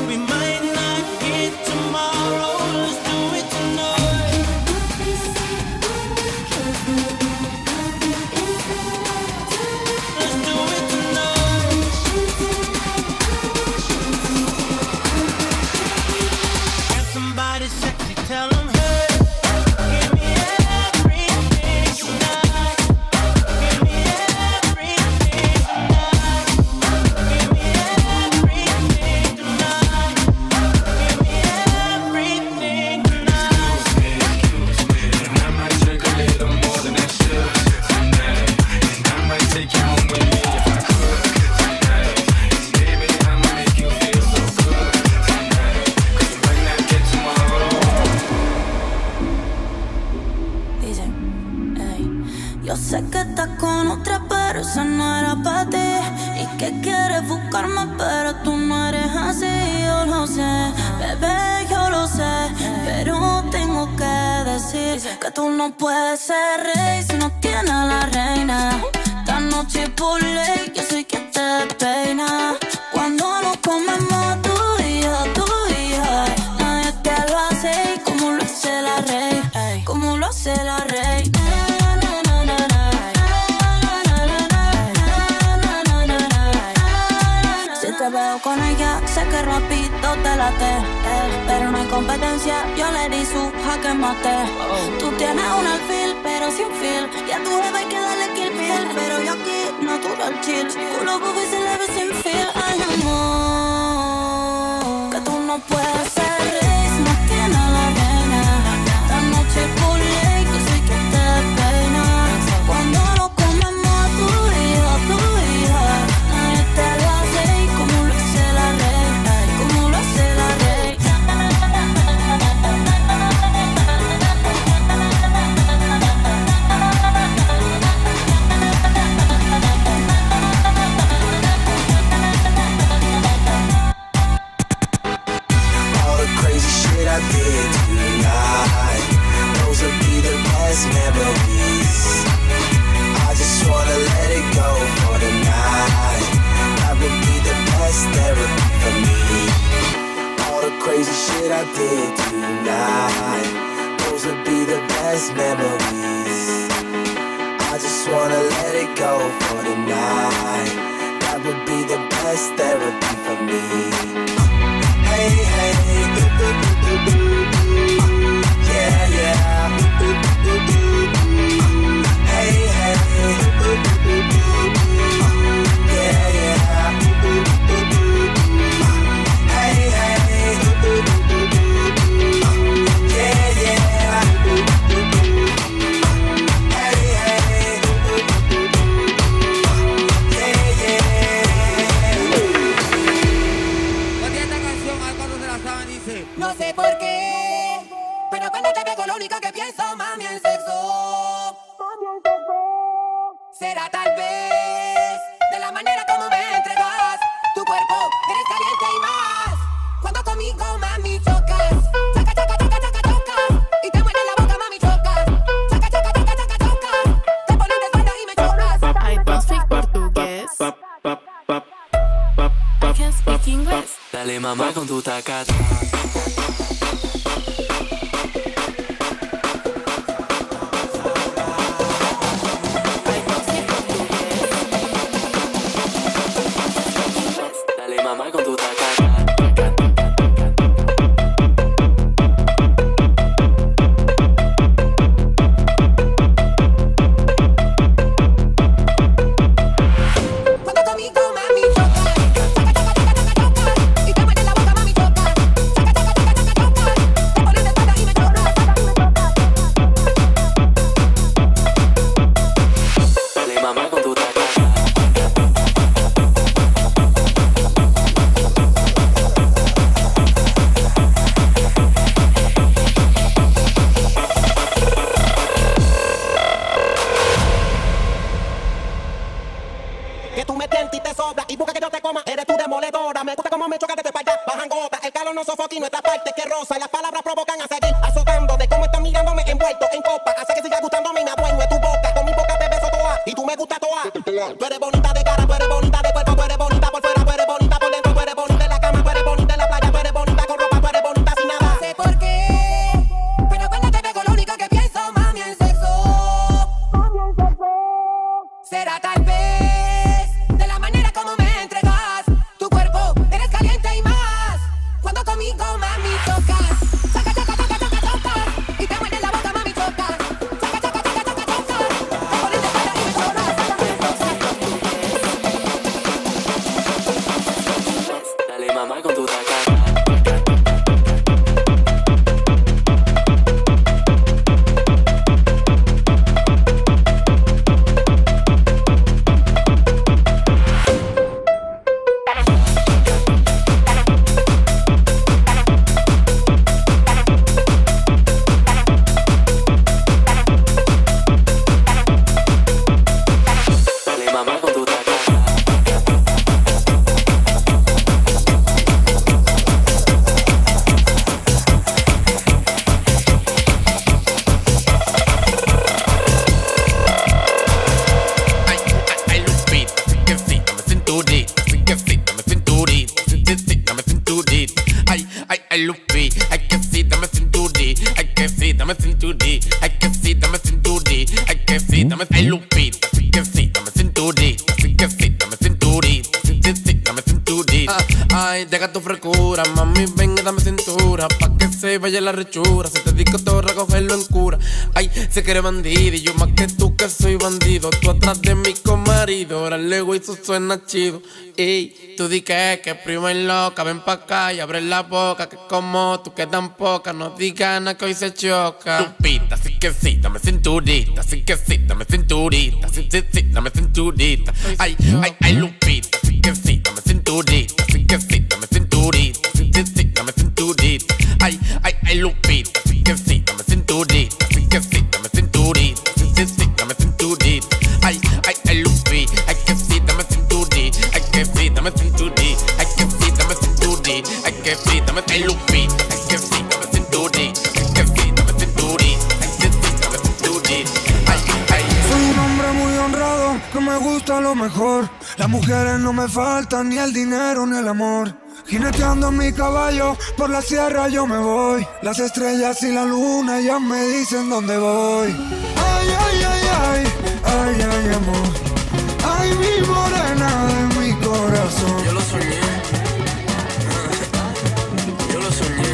we might not get tomorrow. Let's do it tonight. Let's do it tonight. Have somebody sexy, tell them. Yo sé que estás con otra, pero esa no era para ti. Y que quieres buscarme, pero tú no eres así. Yo lo sé, bebé, yo lo sé. Pero tengo que decir que tú no puedes ser rey si no tienes a la reina. Esta noche por ley, yo soy quien te peina. Cuando nos comemos tú y yo, nadie te lo hace. Y como lo hace la reina, como lo hace la reina. Con ella, sé que rapidito te late, pero no hay competencia, yo le di su jaque mate. Tú tienes un alfil, pero sin feel, y a tu jeva hay que darle kill pill, pero yo aquí, natural chill, culo bobo y se le ve sin feel. Ay, amor, que tú no puedes ser rey, no tienes a la reina, esta noche culé, que soy que te peina, cuando lo comemos tú y yo, nadie te lo hace. envuelto en copa, hace que siga gustándome y me adueño de tu boca. Con mi boca te beso toa y tú me gustas toa. Tú eres bonita de cara, tú eres bonita de cuerpo, tú eres bonita por fuera, tú eres bonita por dentro, tú eres bonita en la cama, tú eres bonita en la playa, tú eres bonita con ropa, tú eres bonita sin nada. No sé por qué, pero cuando te veo lo único que pienso, mami, en sexo. Será tal vez de la manera como me entregas. Tu cuerpo eres caliente y más cuando conmigo, mami, tocas. Llega tu frescura, mami, venga, dame cintura, pa' que se vaya la rechura. Se te dedico todo a cogerlo en cura. Ay, se quiere bandido, y yo más que tú que soy bandido. Tú atrás de mi comarido, ahora luego eso suena chido. Ey, tú di que prima y loca, ven pa' acá y abre la boca, que como tú quedan pocas, no digas nada que hoy se choca. Tupita, sí que sí, dame cinturita, sí que sí, dame cinturita, sí, sí, sí, dame cinturita. Ay, ay, ay, Lupita, sí que sí, dame cinturita, sí que sí. Ay, ay, ay, Lupita, sí que sí, dame cinturita, sí que sí, dame cinturita, sí, sí, sí, dame cinturita. Ay, ay, ay, Lupita, ay que sí, dame cinturita, ay que sí, dame cinturita, ay que sí, dame cinturita, ay que sí, dame ay Lupita, ay que sí, dame cinturita, ay que sí, dame cinturita, ay que sí, dame cinturita. Ay, ay. Soy un hombre muy honrado, que me gusta lo mejor. Las mujeres no me faltan, ni el dinero ni el amor. Jineteando en mi caballo, por la sierra yo me voy. Las estrellas y la luna ya me dicen dónde voy. Ay, ay, ay, ay, ay, ay, amor. Ay, mi morena de mi corazón. Yo lo soñé. Yo lo soñé.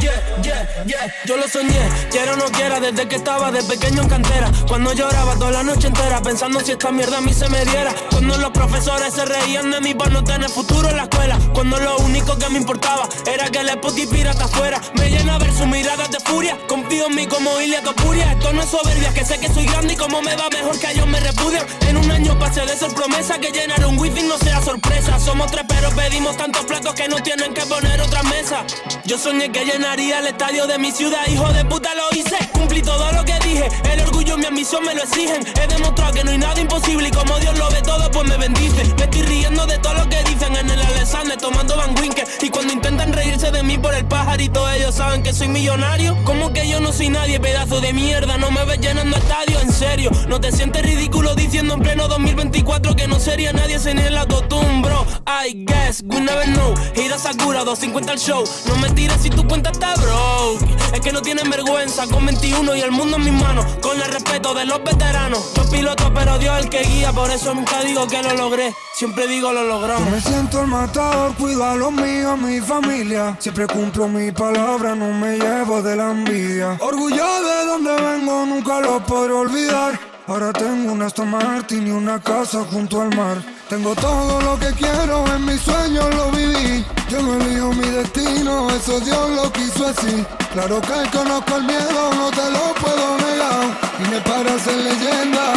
Yeah, yeah, yeah, yo lo soñé. Quiero o no quiera, desde que estaba de pequeño en cantera. Cuando lloraba toda la noche entera, pensando si esta mierda a mí se me diera. Cuando los profesores se reían de mí por no tener futuro en la escuela. Cuando lo único que me importaba era que el spotty pirata fuera. Me llena ver sus miradas de furia. Confío en mí como Ilia Topuria. Esto no es soberbia, que sé que soy grande y como me va mejor que ellos me repudian. En un año pasé de ser promesa, que llenar un wifi no sea sorpresa. Somos tres pero pedimos tantos platos que no tienen que poner otra mesa. Yo soñé que llenaría el estadio de mi ciudad, hijo de puta lo hice. Cumplí todo lo que dije, el orgullo y mi ambición me lo exigen. He demostrado que no hay nada imposible y como Dios lo ve todo pues me bendice. Me estoy riendo de todo lo que dicen en el Alexander tomando Van Winkle. Y cuando intentan reírse de mí por el pajarito, ellos saben que soy millonario. Como que yo no soy nadie, pedazo de mierda. No me ves llenando estadios, en serio. No te sientes ridículo diciendo en pleno 2024 que no sería nadie sin el autotumbro. I guess, we never know. Gira Sakura, 250 al show. No me tires si tu cuenta está broke. Es que no tienen vergüenza, con 21 y el mundo en mis manos. Con el respeto de los veteranos. Yo piloto pero Dios el que guía, por eso nunca digo que lo logré, siempre digo lo logramos. Yo me siento el matador, cuido a los míos, a mi familia. Siempre cumplo mi palabra, no me llevo de la envidia. Orgullo de donde vengo, nunca lo podré olvidar. Ahora tengo una Aston Martin y una casa junto al mar. Tengo todo lo que quiero, en mis sueños lo viví. Yo no elijo mi destino, eso Dios lo quiso así. Claro que conozco el miedo, no te lo puedo negar. Y me parece leyenda.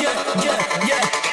Yeah, yeah, yeah.